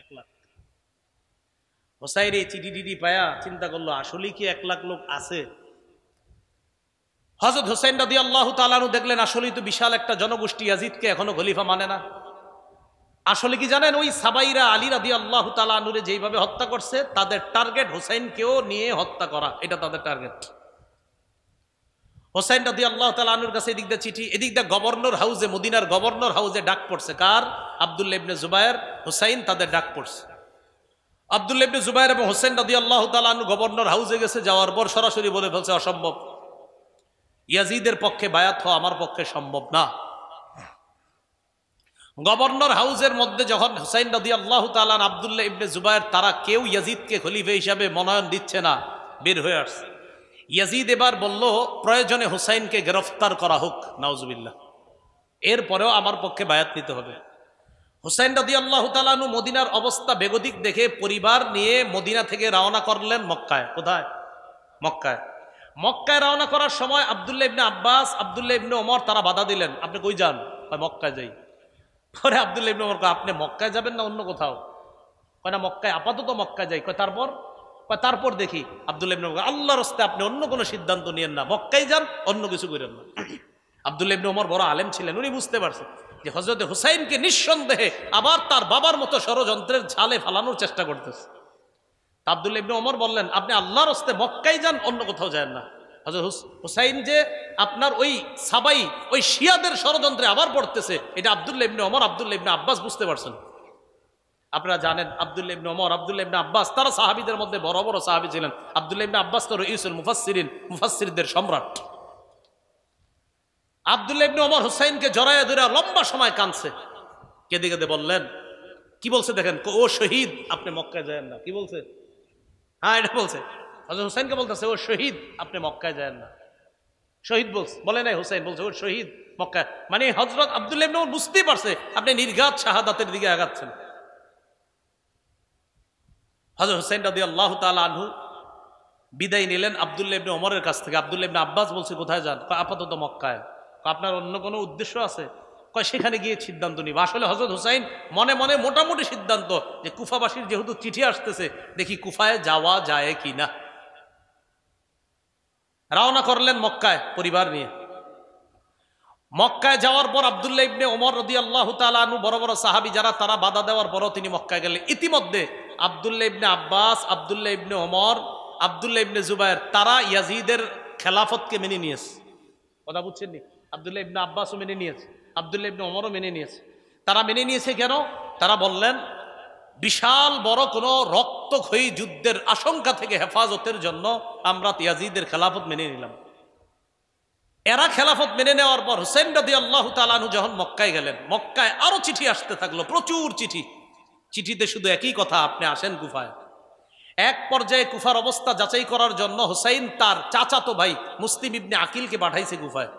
1 লাখ। হুসাইন এই চিঠি ডিডি পায়া চিন্তা করলো আসলে কি 1 লাখ লোক আছে। হযরত হুসাইন রাদিয়াল্লাহু তাআলা আনহু দেখলেন আসলেই তো বিশাল একটা জনগোষ্ঠী ইয়াজিদকে এখনো খলিফা মানে না। আসলে কি জানেন ওই সাবাইরা আলী রাদিয়াল্লাহু তাআলা আনহুরে যেইভাবে হত্যা করছে তাদের টার্গেট হুসাইনকেও নিয়ে হত্যা করা। এটা তাদের টার্গেট। হুসাইন রাদিয়াল্লাহু তাআলা আনহুর কাছে এদিক দিয়ে চিঠি এদিক দিয়ে গভর্নর হাউসে মদিনার গভর্নর হাউসে ডাক পড়ছে। কার? আব্দুল্লাহ ইবনে জুবায়ের হুসাইন তাদের ডাক পড়ছে। আব্দুল্লাহ ইবনে জুবায়ের এবং হুসাইন রাদিয়াল্লাহু তাআলা আনহু গভর্নর হাউসে গেছে। যাওয়ার পর সরাসরি বলে ফেলছে অসম্ভব ইয়াজিদের পক্ষে বায়াত হওয়া আমার পক্ষে সম্ভব না। গভর্নর হাউসের মধ্যে যখন হুসাইন রাদিয়াল্লাহু তাআলা আব্দুল্লাহ ইবনে জুবায়ের তারা কেউ ইয়াজিদকে খলিফা হিসাবে মনোনয়ন দিচ্ছে না বের হয়ে আসছে। ইয়াজিদ এবার বলল প্রয়োজনে হুসাইনকে গ্রেফতার করা হোক, নাউজুবিল্লাহ। এরপরেও আমার পক্ষে বায়াত নিতে হবে। হুসাইন রাদিয়াল্লাহু তাআলা আনহু মদিনার অবস্থা বেগতিক দেখে পরিবার নিয়ে মদিনা থেকে রওনা করলেন মক্কায়। কোথায়? মক্কায়। মক্কায় রওনা করার সময় আব্দুল্লাহ ইবনে আব্বাস, আব্দুল্লাহ ইবনে ওমর তারা বাধা দিলেন, আপনি কই যান? মক্কায় যাই। পরে আব্দুল্লাহ ইবনে ওমর কয়, আপনি মক্কায় যাবেন না অন্য কোথাও? কয় না মক্কায়, আপাতত মক্কায় যাই। কয় তারপর? তারপর দেখি। আব্দুল্লাহ ইবনে ওমর, আল্লাহর রাস্তে আপনি অন্য কোনো সিদ্ধান্ত নিয়েন না, মক্কায় যান, অন্য কিছু করেন না। আব্দুল্লাহ ইবনে ওমর বড় আলেম ছিলেন, উনি বুঝতে পারছেন যে হযরত হুসাইনকে নিঃসন্দেহে আবার তার বাবার মতো ষড়যন্ত্রের জালে ফালানোর চেষ্টা করতেছে। আব্দুল্লাহ ইবনে ওমর বললেন, আপনি আল্লাহর রাস্তে মক্কায় যান, অন্য কোথাও যান না। হযরত হুসাইন যে আপনার ওই সাবাই, ওই শিয়াদের ষড়যন্ত্রে আবার পড়তেছে, এটা আব্দুল্লাহ ইবনে ওমর, আব্দুল্লাহ ইবনে আব্বাস বুঝতে পারছেন। আপনারা জানেন আব্দুল্লাহ ইবনে ওমর, আব্দুল্লাহ ইবনে আব্বাস তারা সাহাবীদের মধ্যে বড় বড় সাহাবী ছিলেন। আব্দুল্লাহ ইবনে আব্বাস তো রাইসুল মুফাসসিরিন, মুফাসসিরদের সম্রাট। আব্দুল্লাহ ইবনে ওমর হুসাইনকে জড়ায়া ধরে লম্বা সময় কাঁদছে, কেঁদে কেঁদে বললেন, কি বলছে দেখেন, ও শহীদ, আপনি মক্কায় যান না। কি বলছে? হ্যাঁ, এটা বলছে। হযরত হুসাইনকে বলতেছে, ও শহীদ, আপনি মক্কায় যান না। শহীদ বলছে, বলে নাই হুসাইন, বলছে ও শহীদ মক্কা। মানে হযরত আব্দুল্লাহ ইবনে ওমর বুঝতেই পারছে আপনি নির্ঘাত শাহাদাতের দিকে আগাচ্ছেন। হযরত হুসাইন রাদিয়াল্লাহু তাআলা আনহু বিদায় নিলেন আব্দুল্লাহ ইবনে ওমরের কাছ থেকে। আব্দুল্লাহ ইবনে আব্বাস বলছে, কোথায় যান? আপাতত মক্কায়। আপনার অন্য কোনো উদ্দেশ্য আছে? কয় সেখানে গিয়ে সিদ্ধান্ত নিব। আসলে হযরত হুসাইন মনে মনে মোটামুটি সিদ্ধান্ত যে কুফাবাসীর যেহেতু চিঠি আসতেছে, দেখি কুফায় যাওয়া যায় কি না। রওনা করলেন মক্কায় পরিবার নিয়ে। মক্কায় যাওয়ার পর আব্দুল্লাহ ইবনে ওমর রাদিয়াল্লাহু তাআলা আনহু বড় বড় সাহাবী যারা, তারা বাধা দেওয়ার পরও তিনি মক্কায় গেলেন। ইতিমধ্যে আব্দুল্লাহ ইবনে আব্বাস, আব্দুল্লাহ ইবনে ওমর, আব্দুল্লাহ ইবনে জুবায়ের তারা ইয়াজিদের খেলাফতকে মেনে নিয়েছে। কথা বুঝছেন নি? আব্দুল্লাহ ইবনে আব্বাসও মেনে নিয়েছে, আব্দুল্লাহ ইবনে ওমরও মেনে নিয়েছে। তারা মেনে নিয়েছে কেন? তারা বললেন, বিশাল বড় কোনো রক্তক্ষয়ী যুদ্ধের আশঙ্কা থেকে হেফাজতের জন্য আমরা ইয়াজিদের খেলাফত মেনে নিলাম। এরা খেলাফত মেনে নেওয়ার পর হুসাইন রাদিয়াল্লাহু তাআলা আনহু যখন মক্কায় গেলেন, মক্কায় আরো চিঠি আসতে থাকলো, প্রচুর চিঠি। চিঠিতে শুধু একই কথা, আপনি আসেন কুফায়। এক পর্যায়ে কুফার অবস্থা যাচাই করার জন্য হুসাইন তার চাচাতো ভাই মুসলিম ইবনে আকিলকে পাঠাইছে কুফায়।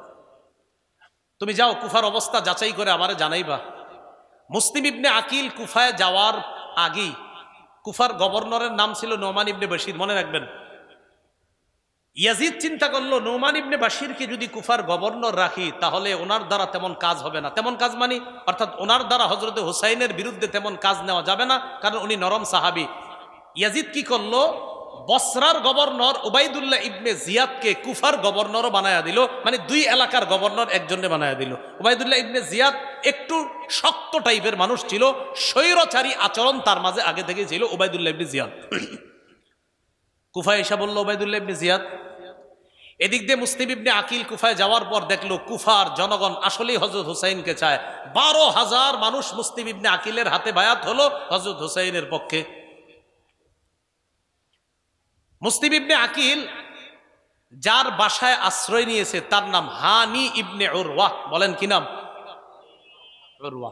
তুমি যাও, কুফার অবস্থা যাচাই করে আমারে জানাইবা। মুসলিম ইবনে আকিল কুফায় যাওয়ার আগেই, কুফার গভর্নরের নাম ছিল নোমান ইবনে বাশির, মনে রাখবেন। ইয়াজিদ চিন্তা করলো, নোমান ইবনে বাশিরকে যদি কুফার গভর্নর রাখি তাহলে ওনার দ্বারা তেমন কাজ হবে না। তেমন কাজ মানে অর্থাৎ ওনার দ্বারা হযরত হুসাইনের বিরুদ্ধে তেমন কাজ নেওয়া যাবে না, কারণ উনি নরম সাহাবী। ইয়াজিদ কি করলো, বসরার গভর্নর উবাইদুল্লাহ ইবনে জিয়াদকে কুফার গভর্নরও বানায়া দিল। মানে দুই এলাকার গভর্নর একজনে বানায়া দিল। উবাইদুল্লাহ ইবনে জিয়াদ একটু শক্ত টাইপের মানুষ ছিল, স্বৈরাচারী আচরণ তার মাঝে আগে থেকে ছিল। উবাইদুল্লাহ ইবনে জিয়াদ কুফায় এসে বললো, উবাইদুল্লাহ ইবনে জিয়াদ। এদিক দিয়ে মুসলিম ইবনে আকিল কুফায় যাওয়ার পর দেখলো কুফার জনগণ আসলেই হযরত হুসাইনকে চায়। 12,000 মানুষ মুসলিম ইবনে আকিলের হাতে বায়াত হলো হযরত হুসাইনের পক্ষে। মুসলিম ইবনে আকিল যার বাসায় আশ্রয় নিয়েছে তার নাম হানি ইবনে উরওয়া। বলেন কি নাম? উরওয়া।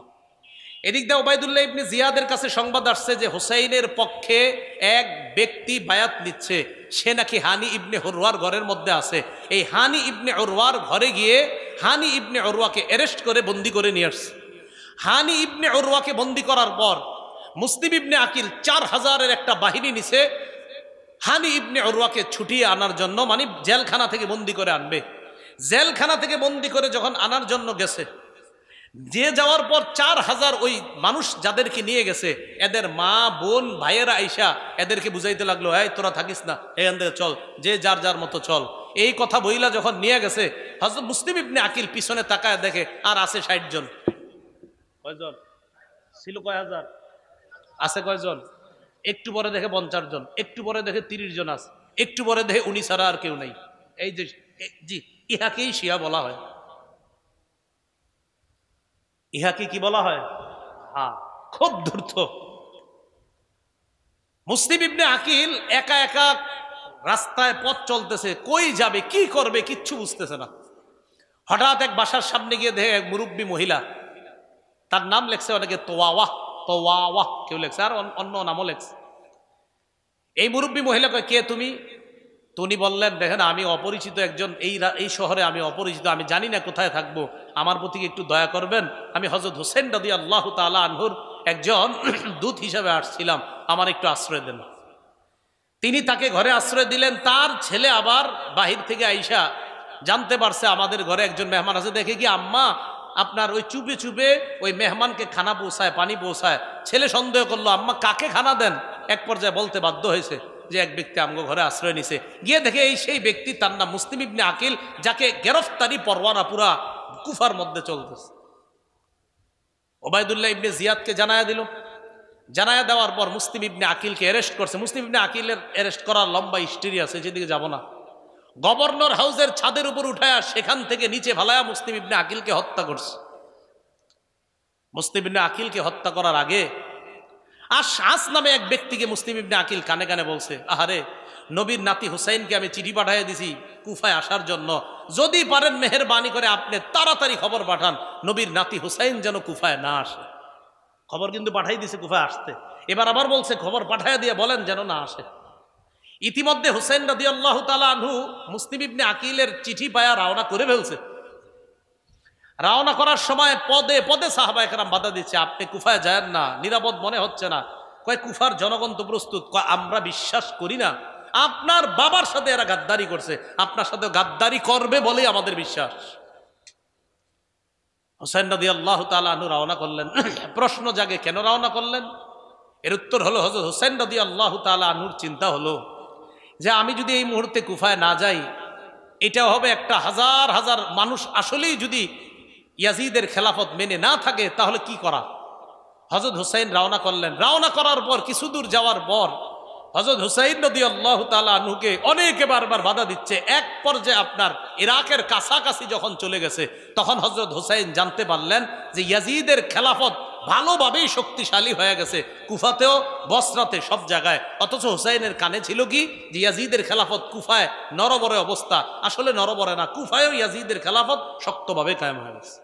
এদিক দিয়ে উবাইদুল্লাহ ইবনে জিয়াদের কাছে সংবাদ আসছে যে হুসাইনের পক্ষে এক ব্যক্তি বায়াত নিচ্ছে, সে নাকি হানি ইবনে উরওয়ার ঘরের মধ্যে আছে। এই হানি ইবনে উরওয়ার ঘরে গিয়ে হানি ইবনে উরওয়াকে অ্যারেস্ট করে বন্দি করে নিয়ে আসছে। হানি ইবনে উরওয়াকে বন্দি করার পর মুসলিম ইবনে আকিল 4,000-এর একটা বাহিনী নিছে হানি ইবনে উরওয়াকে ছুটিয়ে আনার জন্য, মানে জেলখানা থেকে বন্দি করে আনবে। জেলখানা থেকে বন্দি করে যখন আনার জন্য গেছে, যে যাওয়ার পর 4,000 ওই মানুষ যাদেরকে নিয়ে গেছে এদের মা, বোন, ভাইয়েরা আইসা এদেরকে বুঝাইতে লাগলো, এই তোরা থাকিস না, এখান থেকে চল, যে যার যার মতো চল। এই কথা বইলা যখন নিয়ে গেছে হযরত মুসলিম ইবনে আকিল পিছনে তাকায় দেখে আর আছে 60 জন। কয়জন ছিল? কয় হাজার আছে? কয়জন? একটু পরে দেখে 50 জন, একটু পরে দেখে 30 জন আছে, একটু পরে দেখে উনি ছাড়া আর কেউ নাই। এই যে জি, ইহাকেই শিয়া বলা হয়। ইহাকে কি বলা হয়? হ্যাঁ, খুব ধূর্ত। মুসলিম ইবনে আকিল একা একা রাস্তায় পথ চলতেছে, কই যাবে, কি করবে কিচ্ছু বুঝতেছে না। হঠাৎ এক বাসার সামনে গিয়ে দেখে এক মুরব্বী মহিলা, তার নাম লেখছে অনেকে তোয়াওয়া, তোয়াওয়া কেউ লেখছে, আর অন্য নামও লেখছে। এই মুরব্বী মহিলা কয়, কে তুমি? तो उन्नी बोलें देखें आमी अपरिचित एकजन एई शहरे आमी अपरिचित आमी जानी ना कोथाय थाकबो आमार प्रति एकटु दया करबेन आमी हजरत हुसैन रादियाल्लाहु ताआला आनहुर एकजन दूत हिसेबे आसछिलाम आमार एकटु आश्रय देन। तिनि ताके घरे आश्रय दिलेन। तार छेले आबार बाहिर थेके आइशा जानते पारछे आमादेर घरे एकजन मेहमान आछे। देखे कि आम्मा आपनार ओई चुपे चुपे ओई मेहमानके खाना पौंछाय पानी पौंछाय। छेले सन्देह करलो आम्मा काके खाना देन। एक पर्याये बोलते बाध्य हयेछे যে এক ব্যক্তি আমগো ঘরে আশ্রয় নিছে। গিয়ে দেখে এই সেই ব্যক্তি, তার নাম মুসলিম ইবনে আকিল, যাকে গ্রেফতারি পরোয়ানা পুরা কুফার মধ্যে চলতেছে। ওবাইদুল্লাহ ইবনে জিয়াদকে জানায়া দিল। জানায়া দেওয়ার পর মুসলিম ইবনে আকিলকে অ্যারেস্ট করছে। মুসলিম ইবনে আকিলের অ্যারেস্ট করার লম্বা হিস্ট্রি আছে, সেদিকে যাব না। গভর্নর হাউসের ছাদের উপর উঠায়া সেখান থেকে নিচে ফেলায়া মুসলিম ইবনে আকিলকে হত্যা করছে। মুসলিম ইবনে আকিলকে হত্যা করার আগে আশআস নামে এক ব্যক্তিকে মুসলিম ইবনে আকিল কানে কানে বলছে, আহারে নবীর নাতি হুসাইনকে আমি চিঠি পাঠিয়ে দিছি কুফায় আসার জন্য, যদি পারেন মেহেরবানি করে আপনি তাড়াতাড়ি খবর পাঠান নবীর নাতি হুসাইন যেন কুফায় না আসে। খবর কিন্তু পাঠিয়ে দিছে কুফায় আসতে। এবার আবার বলছে খবর পাঠিয়ে দিয়ে বলেন যেন না আসে। ইতিমধ্যে হুসাইন রাদিয়াল্লাহু তাআলা আনহু মুসলিম ইবনে আকিলের চিঠি পায়া রওনা করে ফেলছে। রওনা করার সময় পদে পদে সাহাবায়ে কেরাম বাধা দিচ্ছে, আপনি কুফায় যান না, নিরাপদ মনে হচ্ছে না। কয় কুফার জনগণ তো প্রস্তুত। কয় আমরা বিশ্বাস করি না, আপনার বাবার সাথে এরা গাদ্দারি করছে, আপনার সাথে গাদ্দারি করবে বলেই আমাদের বিশ্বাস। হুসাইন রাদিয়াল্লাহু তাআলা আনহু রওনা করলেন। প্রশ্ন জাগে কেন রওনা করলেন? এর উত্তর হলো হযরত হুসাইন রাদিয়াল্লাহু তাআলা আনহুর চিন্তা হলো যে আমি যদি এই মুহূর্তে কুফায় না যাই এটা হবে একটা হাজার হাজার মানুষ আসলেই যদি ইয়াজিদের খেলাফত মেনে না থাকে তাহলে কি করা। হযরত হুসাইন রওনা করলেন। রওনা করার পর কিছু দূর যাওয়ার পর হযরত হুসাইন রাদিয়াল্লাহু তাআলা আনহুকে অনেকে বারবার বাধা দিচ্ছে। এক পর্যায়ে আপনার ইরাকের কাছাকাছি যখন চলে গেছে তখন হযরত হুসাইন জানতে পারলেন যে ইয়াজিদের খেলাফত ভালোভাবেই শক্তিশালী হয়ে গেছে কুফাতেও বসরাতে সব জায়গায়। অথচ হুসাইনের কানে ছিল কি যে ইয়াজিদের খেলাফত কুফায় নরবরে অবস্থা। আসলে নরবরে না, কুফায়ও ইয়াজিদের খেলাফত শক্তভাবে কায়েম হয়ে গেছে।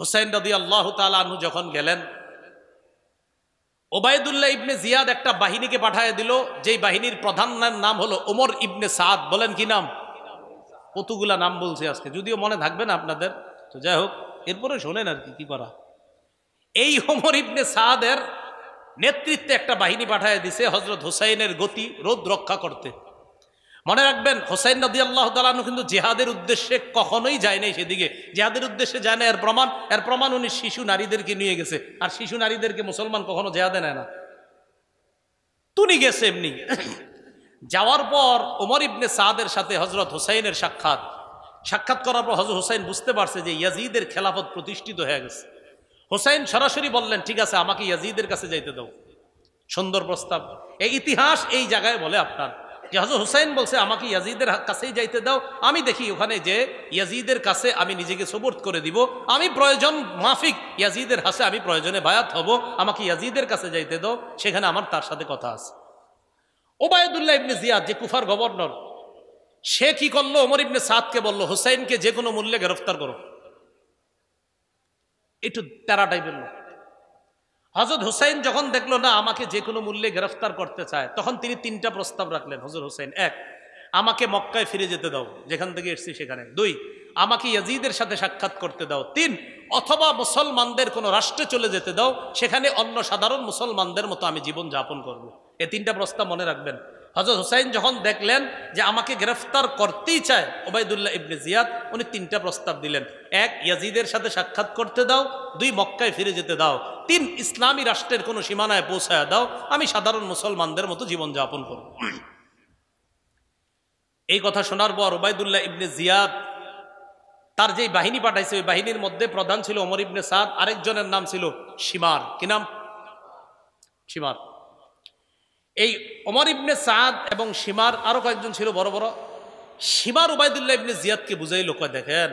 হুসাইন রাদিয়াল্লাহু তাআলা আনহু যখন গেলেন ওবাইদুল্লাহ ইবনে জিয়াদ একটা বাহিনীকে পাঠিয়ে দিল, যেই বাহিনীর প্রধানের নাম হলো ওমর ইবনে সাদ। বলেন কি নাম? কতগুলা নাম বলছে আজকে, যদিও মনে থাকবে না আপনাদের, তো যাই হোক এরপরে শোনেন আর কি করা। এই ওমর ইবনে সাদের নেতৃত্বে একটা বাহিনী পাঠিয়ে দিছে হযরত হুসাইনের গতি রোধ রক্ষা করতে। মনে রাখবেন হুসাইন রাদিয়াল্লাহু তাআলা আনহু কিন্তু জিহাদের উদ্দেশ্যে কখনোই যায় নাই। সেদিকে জিহাদের উদ্দেশ্যে যায় না, এর প্রমাণ উনি শিশু নারীদেরকে নিয়ে গেছে। আর শিশু নারীদেরকে মুসলমান কখনো জিহাদে নেয় না। তুনি গেছে এমনি। যাওয়ার পর ওমর ইবনে সাদের সাথে হযরত হুসাইনের সাক্ষাৎ করার পর হযরত হুসাইন বুঝতে পারছে যে ইয়াজিদের খেলাফত প্রতিষ্ঠিত হয়ে গেছে। হুসাইন সরাসরি বললেন, ঠিক আছে আমাকে ইয়াজিদের কাছে যাইতে দাও। সুন্দর প্রস্তাব। এই ইতিহাস এই জায়গায় বলে আপনার যে হযরত হুসাইন বলছে আমাকে ইয়াজিদের কাছেই যাইতে দাও, আমি দেখি ওখানে যে ইয়াজিদের কাছে আমি নিজেকে সুবর্ত করে দিব, আমি প্রয়োজন মাফিক ইয়াজিদের কাছে আমি প্রয়োজনে বায়াত হব, আমাকে ইয়াজিদের কাছে যাইতে দাও, সেখানে আমার তার সাথে কথা আছে। ওবায়দুল্লাহ ইবনে জিয়াদ যে কুফার গভর্নর, সে কি করলো ওমর ইবনে সাদকে বলল হুসাইনকে যে কোনো মূল্যে গ্রেফতার করো। একটু তারাটাই বলল। হযরত হুসাইন যখন দেখলো না আমাকে যে কোনো মূল্যে গ্রেফতার করতে চায়, তখন তিনি তিনটা প্রস্তাব রাখলেন হযরত হুসাইন। এক, আমাকে মক্কায় ফিরে যেতে দাও যেখান থেকে এসেছি সেখানে। দুই, আমাকে ইয়াজিদের সাথে সাক্ষাৎ করতে দাও। তিন, অথবা মুসলমানদের কোনো রাষ্ট্রে চলে যেতে দাও, সেখানে অন্য সাধারণ মুসলমানদের মতো আমি জীবন যাপন করব। এই তিনটা প্রস্তাব মনে রাখবেন। হযরত হুসাইন যখন দেখলেন যে আমাকে গ্রেফতার করতেই চায় ওবাইদুল্লাহ ইবনে জিয়াদ, উনি তিনটা প্রস্তাব দিলেন। এক, ইয়াজিদের সাথে সাক্ষাৎ করতে দাও। দুই, মক্কায় ফিরে যেতে দাও। তিন, ইসলামী রাষ্ট্রের কোনো সীমানায় পৌঁছায় দাও, আমি সাধারণ মুসলমানদের মতো জীবনযাপন করব। এই কথা শোনার পর ওবাইদুল্লাহ ইবনে জিয়াদ তার যেই বাহিনী পাঠাইছে ওই বাহিনীর মধ্যে প্রধান ছিল ওমর ইবনে সাদ, আরেকজনের নাম ছিল শিমার। কি নাম? শিমার। এই ওমর ইবনে সাদ এবং শিমার আরো কয়েকজন ছিল বড় বড়। শিমার ওবাইদুল্লাহ ইবনে জিয়াদকে বুঝাইল, দেখেন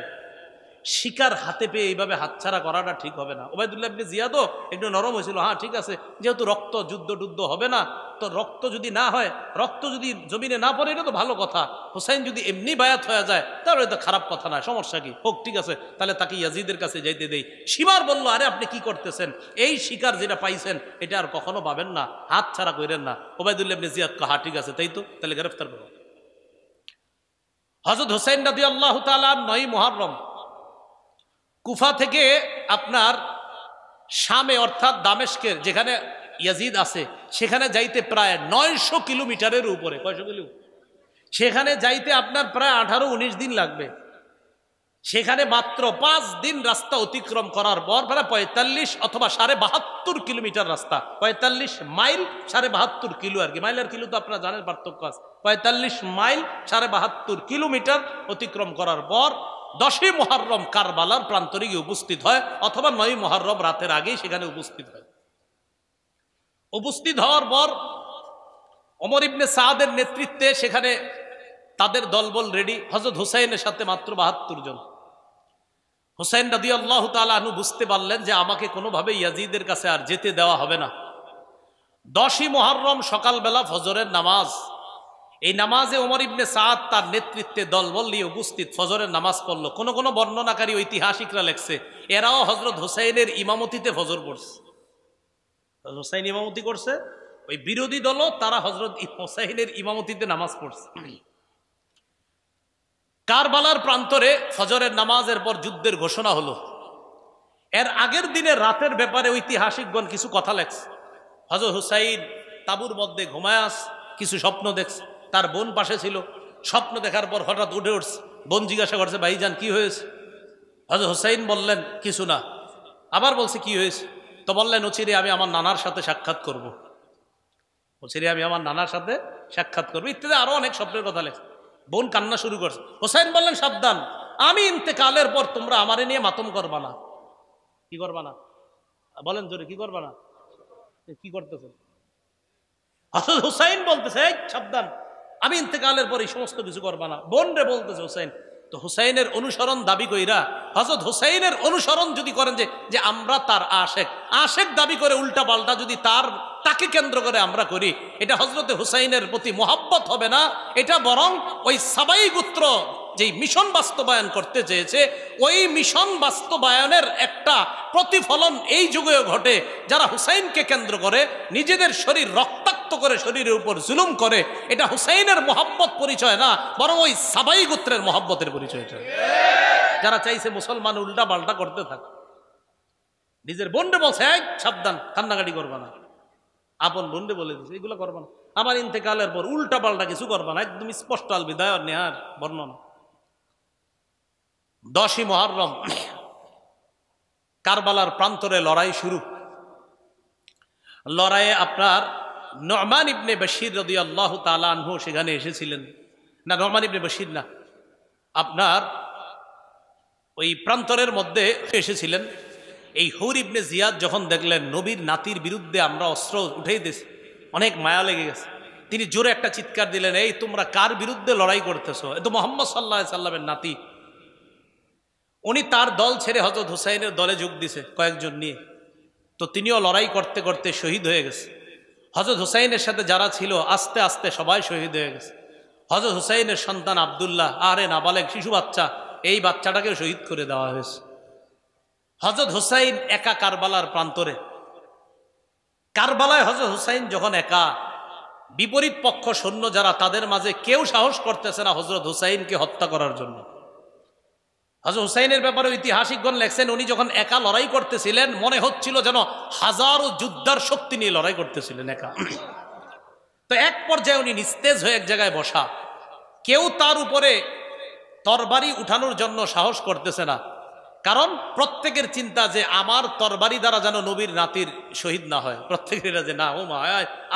शिकार हाथे पे एइभाबे हाथछाड़ा कराटा ठीक हबे ना। ओबायदुल्लाह इब्ने जियाद एकटु नरम हयेछिल, हाँ ठीक आछे, जेहेतु रक्त युद्ध टुद्ध हबे ना, तो रक्त जदि ना हय, रक्त जदि जमिने ना पड़े एटा तो भालो कथा। हुसैन जदि एमनि बायात हये जाय ताहले तो खाराप कथा ना, समस्या कि, होक ठीक आछे, ताहले ताके याजिदेर काछे जाइते देई। शिमार बोललो, आरे आपनि कि करतेछेन, एई शिकार जेटा पाइछेन एटा आर कखनो पाबेन ना, हाथछाड़ा कइरेन ना। ओबायदुल्लाह इब्ने जियाद कहा ठीक आछे, ताई तो ताहले गिरफ्तार करो। हजरत हुसैन रादियाल्लाहु ताआला 9 मुहर्रम कुफा थेके आपनार शामे अर्थात दामेश्केर जेखाने याजीद आछे सेखाने जाइते प्राय 900 किलोमीटरेर उपरे, कयशो किलो, सेखाने जाइते आपनार प्राय 18-19 दिन लागबे। सेखाने मात्र 5 दिन रास्ता अतिक्रम करार पर प्राय 45 अथवा 72.5 किलोमीटर रास्ता, 45 माइल 72.5 किलो आर कि, माइल आर किलो तो आपनारा जानेन पार्थक्य आछे। 45 माइल 72.5 किलोमीटर अतिक्रम करार पर 10 मुहर्रम कारबालार प्रान्तरे गिয়ে উপস্থিত হয় অথবা 9 মুহর্রম রাতের আগেই সেখানে উপস্থিত হয়। উপস্থিত হওয়ার পর ওমর ইবনে সাদের নেতৃত্বে সেখানে তাদের দলবল রেডি। হযরত হুসাইনের সাথে মাত্র 72 জন। হুসাইন রাদিয়াল্লাহু তাআলা আনহু বুঝতে পারলেন যে আমাকে কোনোভাবে ইয়াজিদের কাছে আর যেতে দেওয়া হবে না। 10 মুহর্রম সকালবেলা ফজরের নামাজ, এই নামাজে ওমর ইবনে সাদ তার নেতৃত্বে দলবল নিয়ে উপস্থিত ফজরের নামাজ পড়লো। কোন কোন বর্ণনাকারী ঐতিহাসিকরা লেখছে এরাও হযরত হুসাইনের ইমামতিতে ফজর পড়ছে। হুসাইন ইমামতি করছে, ওই বিরোধী দলও তারা হযরত হুসাইনের ইমামতিতে নামাজ পড়ছে। কারবালার প্রান্তরে ফজরের নামাজের পর যুদ্ধের ঘোষণা হলো। এর আগের দিনে রাতের ব্যাপারে ঐতিহাসিকগণ কিছু কথা লেখছে। হযরত হুসাইন তাবুর মধ্যে ঘুমায় আছে, কিছু স্বপ্ন দেখছে। তার বোন পাশে ছিল, স্বপ্ন দেখার পর হঠাৎ উঠে উঠছে। বোন জিজ্ঞাসা করছে, ভাইজান কি হয়েছে? হযরত হুসাইন বললেন, কিছু না। আবার বলছে কি হয়েছে? তো বললেন, অচিরে আমি আমার নানার সাথে সাক্ষাৎ করব, অচিরে আমি আমার নানার সাথে সাক্ষাৎ করব, ইত্যাদি আরো অনেক স্বপ্নের কথা লেখছে। বোন কান্না শুরু করছে। হুসাইন বললেন, সাবধান, আমি ইন্তেকালের পর তোমরা আমারে নিয়ে মাতম করবা না। কি করবা না? বলেন জোরে, কি করবা না? কি করতেছেন? হযরত হুসাইন বলতেছে, সাবধান, আমি ইন্তেকালের পর এই সমস্ত কিছু করবা না। বোন রে বলতেছে হুসাইন। তো হুসাইনের অনুসরণ দাবি কইরা, হযরত হুসাইনের অনুসরণ যদি করেন যে আমরা তার আশেক, আশেক দাবি করে উল্টা পাল্টা যদি তাকে কেন্দ্র করে আমরা করি, এটা হযরতে হুসাইনের প্রতি মোহাব্বত হবে না, এটা বরং ওই সাবাই গোত্র যেই মিশন বাস্তবায়ন করতে চেয়েছে ওই মিশন বাস্তবায়নের একটা প্রতিফলন এই যুগেও ঘটে। যারা হুসাইনকে কেন্দ্র করে নিজেদের শরীর রক্তাক্ত করে শরীরের উপর জুলুম করে, এটা হুসাইনের মহব্বত পরিচয় না, বরং ওই সাবাই গোত্রের মহব্বতের পরিচয়। যারা চাইছে মুসলমান উল্টা পাল্টা করতে থাকে। নিজের বোনরে বলছে, এক সাবধান, কান্নাকাটি করবা না। আপন বোনরে বলে দিচ্ছে, এগুলো করবা না, আমার ইন্তেকালের পর উল্টা পাল্টা কিছু করবা না। একদম স্পষ্ট আল বিদায় আর নেহার বর্ণনা। 10 মুহর্রম কারবালার প্রান্তরে লড়াই শুরু। লড়াইয়ে আপনার নোমান ইবনে বশির রাদিয়াল্লাহু তাআলা আনহু সেখানে এসেছিলেন। না, নোমান ইবনে বশির না, আপনার ওই প্রান্তরের মধ্যে এসেছিলেন। এই হুর ইবনে জিয়াদ যখন দেখলেন নবীর নাতির বিরুদ্ধে আমরা অস্ত্র উঠিয়ে দিয়েছি, অনেক মায়া লেগে গেছে, তিনি জোরে একটা চিৎকার দিলেন, এই তোমরা কার বিরুদ্ধে লড়াই করতেছো? এ তো মুহাম্মদ সাল্লাল্লাহু আলাইহি সাল্লামের নাতি। উনি তার দল ছেড়ে হযরত হুসাইনের দলে যোগ দিছে কয়েকজন নিয়ে। তো তিনিও লড়াই করতে করতে শহীদ হয়ে গেছে। হযরত হুসাইনের সাথে যারা ছিল আস্তে আস্তে সবাই শহীদ হয়ে গেছে। হযরত হুসাইনের সন্তান আব্দুল্লাহ, আরে নাবালেগ শিশু বাচ্চা, এই বাচ্চাটাকেও শহীদ করে দেওয়া হয়েছে। হযরত হুসাইন একা কারবালার প্রান্তরে। কারবালায় হযরত হুসাইন যখন একা, বিপরীত পক্ষ সৈন্য যারা তাদের মাঝে কেউ সাহস করতেছে না হযরত হুসাইনকে হত্যা করার জন্য। হযরত হুসাইনের ব্যাপারে ঐতিহাসিকগণ লেখছেন, উনি যখন একা লড়াই করতেছিলেন মনে হচ্ছিল যেন হাজারো যোদ্ধার শক্তি নিয়ে লড়াই করতেছিলেন একা। তো এক পর্যায়ে উনি নিস্তেজ হয়ে এক জায়গায় বসা, কেউ তার উপরে তরবারি উঠানোর জন্য সাহস করতেছে না, কারণ প্রত্যেকের চিন্তা যে আমার তরবারি দ্বারা যেন নবীর নাতির শহীদ না হয়। প্রত্যেকের যে না, ও মা,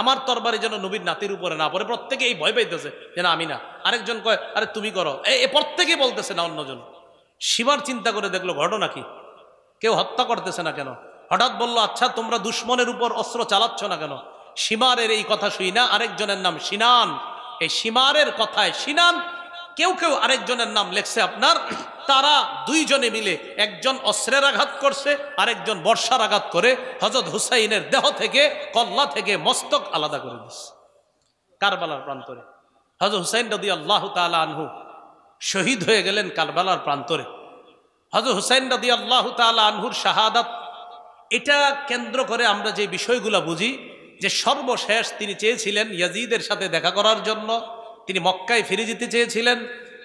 আমার তরবারি যেন নবীর নাতির উপরে না পড়ে, প্রত্যেকে এই ভয় পাইতেছে যে না আমি না। আরেকজন কয়, আরে তুমি করো, প্রত্যেকে বলতেছে না। অন্যজন সীমার চিন্তা করে দেখলো ঘটনা কি, কেউ হত্যা করতেছে না কেন? হঠাৎ বলল, আচ্ছা তোমরা দুশ্মনের উপর অস্ত্র চালাচ্ছ না কেন? সীমারের এই কথা শুই না, আরেকজনের নাম সিনান, এই সীমারের কথায় সিনান, কেউ কেউ আরেকজনের নাম লেখছে আপনার तारा दुई जने मिले एक जन अस्त्रेर आघात करछे और एक जन बर्षार आघात करे हजरत हुसैनेर देह थेके कल्ला थेके मस्तक आलादा करे दिछे कारबालार प्रान्तरे हजरत हुसैन रदियाल्लाहु ताआला आनहु शहीद हये गेलेन कारबालार प्रान्तरे हजरत हुसैन रदियाल्लाहु ताआला आनहुर शाहादात एटा केंद्र करे आमरा जे विषयगुला बुझी जे सर्वशेष तिनि चेयेछिलेन याजीदेर साथे देखा करार जन्य तिनि मक्काय फिरे जेते चेयेछिलेन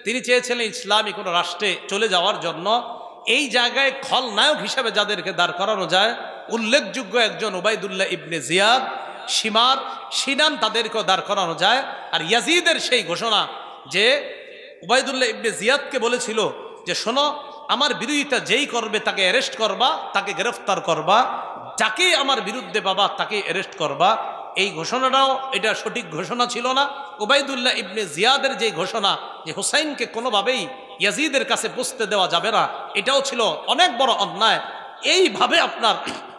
তিনি চেয়েছিলেন ইসলামী কোনো রাষ্ট্রে চলে যাওয়ার জন্য এই জায়গায় খলনায়ক হিসেবে যাদেরকে দাঁড় করানো যায় উল্লেখযোগ্য একজন উবাইদুল্লাহ ইবনে জিয়াদ সীমার সিনান তাদেরকে দাঁড় করানো যায় আর ইয়াজিদের সেই ঘোষণা যে উবাইদুল্লাহ ইবনে জিয়াদকে বলেছিল যে শোনো আমার বিরোধিতা যেই করবে তাকে অ্যারেস্ট করবা তাকে গ্রেফতার করবা যাকে আমার বিরুদ্ধে বাবা তাকে অ্যারেস্ট করবা এই ঘোষণাটাও এটা সঠিক ঘোষণা ছিল না উবাইদুল্লাহ ইবনে জিয়াদের যে ঘোষণা যে হুসাইনকে কোনোভাবেই ইয়াজিদের কাছে পৌঁছতে দেওয়া যাবে না এটাও ছিল অনেক বড় অন্যায় এইভাবে আপনার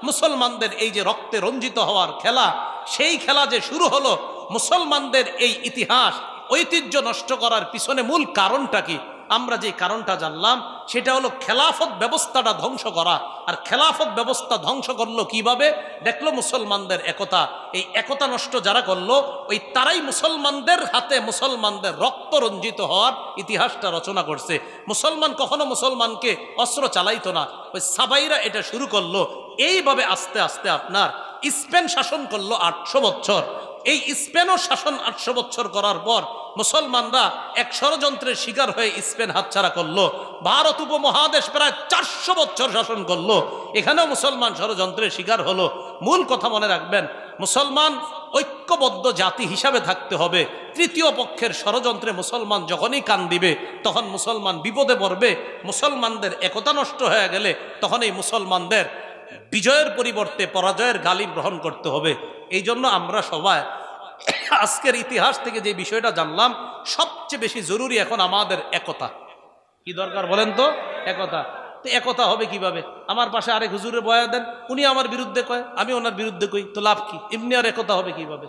মুসলমানদের এই যে রক্তে রঞ্জিত হওয়ার খেলা সেই খেলা যে শুরু হলো মুসলমানদের এই ইতিহাস ঐতিহ্য নষ্ট করার পিছনে মূল কারণটা কি আমরা যে কারণটা জানলাম সেটা হলো খেলাফত ব্যবস্থাটা ধ্বংস করা আর খেলাফত ব্যবস্থা ধ্বংস করলো কিভাবে দেখলো মুসলমানদের একতা এই একতা নষ্ট যারা করলো ওই তারাই মুসলমানদের হাতে মুসলমানদের রক্ত রঞ্জিত হওয়ার ইতিহাসটা রচনা করছে মুসলমান কখনো মুসলমানকে অস্ত্র চালাইতো না ওই সাবাইরা এটা শুরু করলো এইভাবে আস্তে আস্তে আপনার স্পেন শাসন করলো ৮০০ বছর এই স্পেনও শাসন ৮০০ বছর করার পর মুসলমানরা এক ষড়যন্ত্রের শিকার হয়ে স্পেন হাতছাড়া করলো ভারত উপমহাদেশ প্রায় ৪০০ বছর শাসন করলো এখানেও মুসলমান ষড়যন্ত্রের শিকার হলো মূল কথা মনে রাখবেন মুসলমান ঐক্যবদ্ধ জাতি হিসাবে থাকতে হবে তৃতীয় পক্ষের ষড়যন্ত্রে মুসলমান যখনই কান দিবে তখন মুসলমান বিপদে পড়বে মুসলমানদের একতা নষ্ট হয়ে গেলে তখন এই মুসলমানদের বিজয়ের পরিবর্তে পরাজয়ের গালি গ্রহণ করতে হবে এই জন্য আমরা সবাই আজকের ইতিহাস থেকে যে বিষয়টা জানলাম সবচেয়ে বেশি জরুরি এখন আমাদের একতা কি দরকার বলেন তো একতা তো একতা হবে কিভাবে আমার পাশে আরেক হুজুরে বয়ান দেন উনি আমার বিরুদ্ধে কয় আমি ওনার বিরুদ্ধে কই তো লাভ কি এমনি আর একতা হবে কিভাবে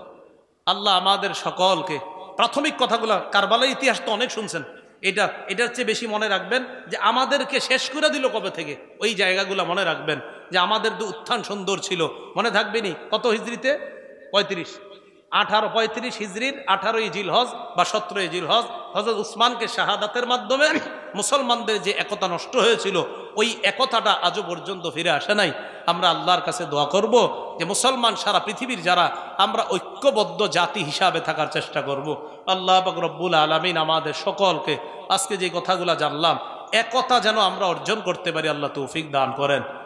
আল্লাহ আমাদের সকলকে প্রাথমিক কথাগুলো কারবালার ইতিহাস তো অনেক শুনছেন এটা এটার চেয়ে বেশি মনে রাখবেন যে আমাদেরকে শেষ করে দিল কবে থেকে ওই জায়গাগুলো মনে রাখবেন যে আমাদের যে উত্থান সুন্দর ছিল মনে থাকবে নি কত হিজরিতে ৩৫ হিজরির ১৮ই জিলহজ বা ১৭ই জিলহজ হযরত উসমানকে শাহাদাতের মাধ্যমে মুসলমানদের যে একতা নষ্ট হয়েছিল ওই একতাটা আজও পর্যন্ত ফিরে আসে নাই আমরা আল্লাহর কাছে দোয়া করব যে মুসলমান সারা পৃথিবীর যারা আমরা ঐক্যবদ্ধ জাতি হিসাবে থাকার চেষ্টা করব আল্লাহ পাক রব্বুল আলামিন আমাদের সকলকে আজকে যে কথাগুলো জানলাম একতা যেন আমরা অর্জন করতে পারি আল্লাহ তৌফিক দান করেন।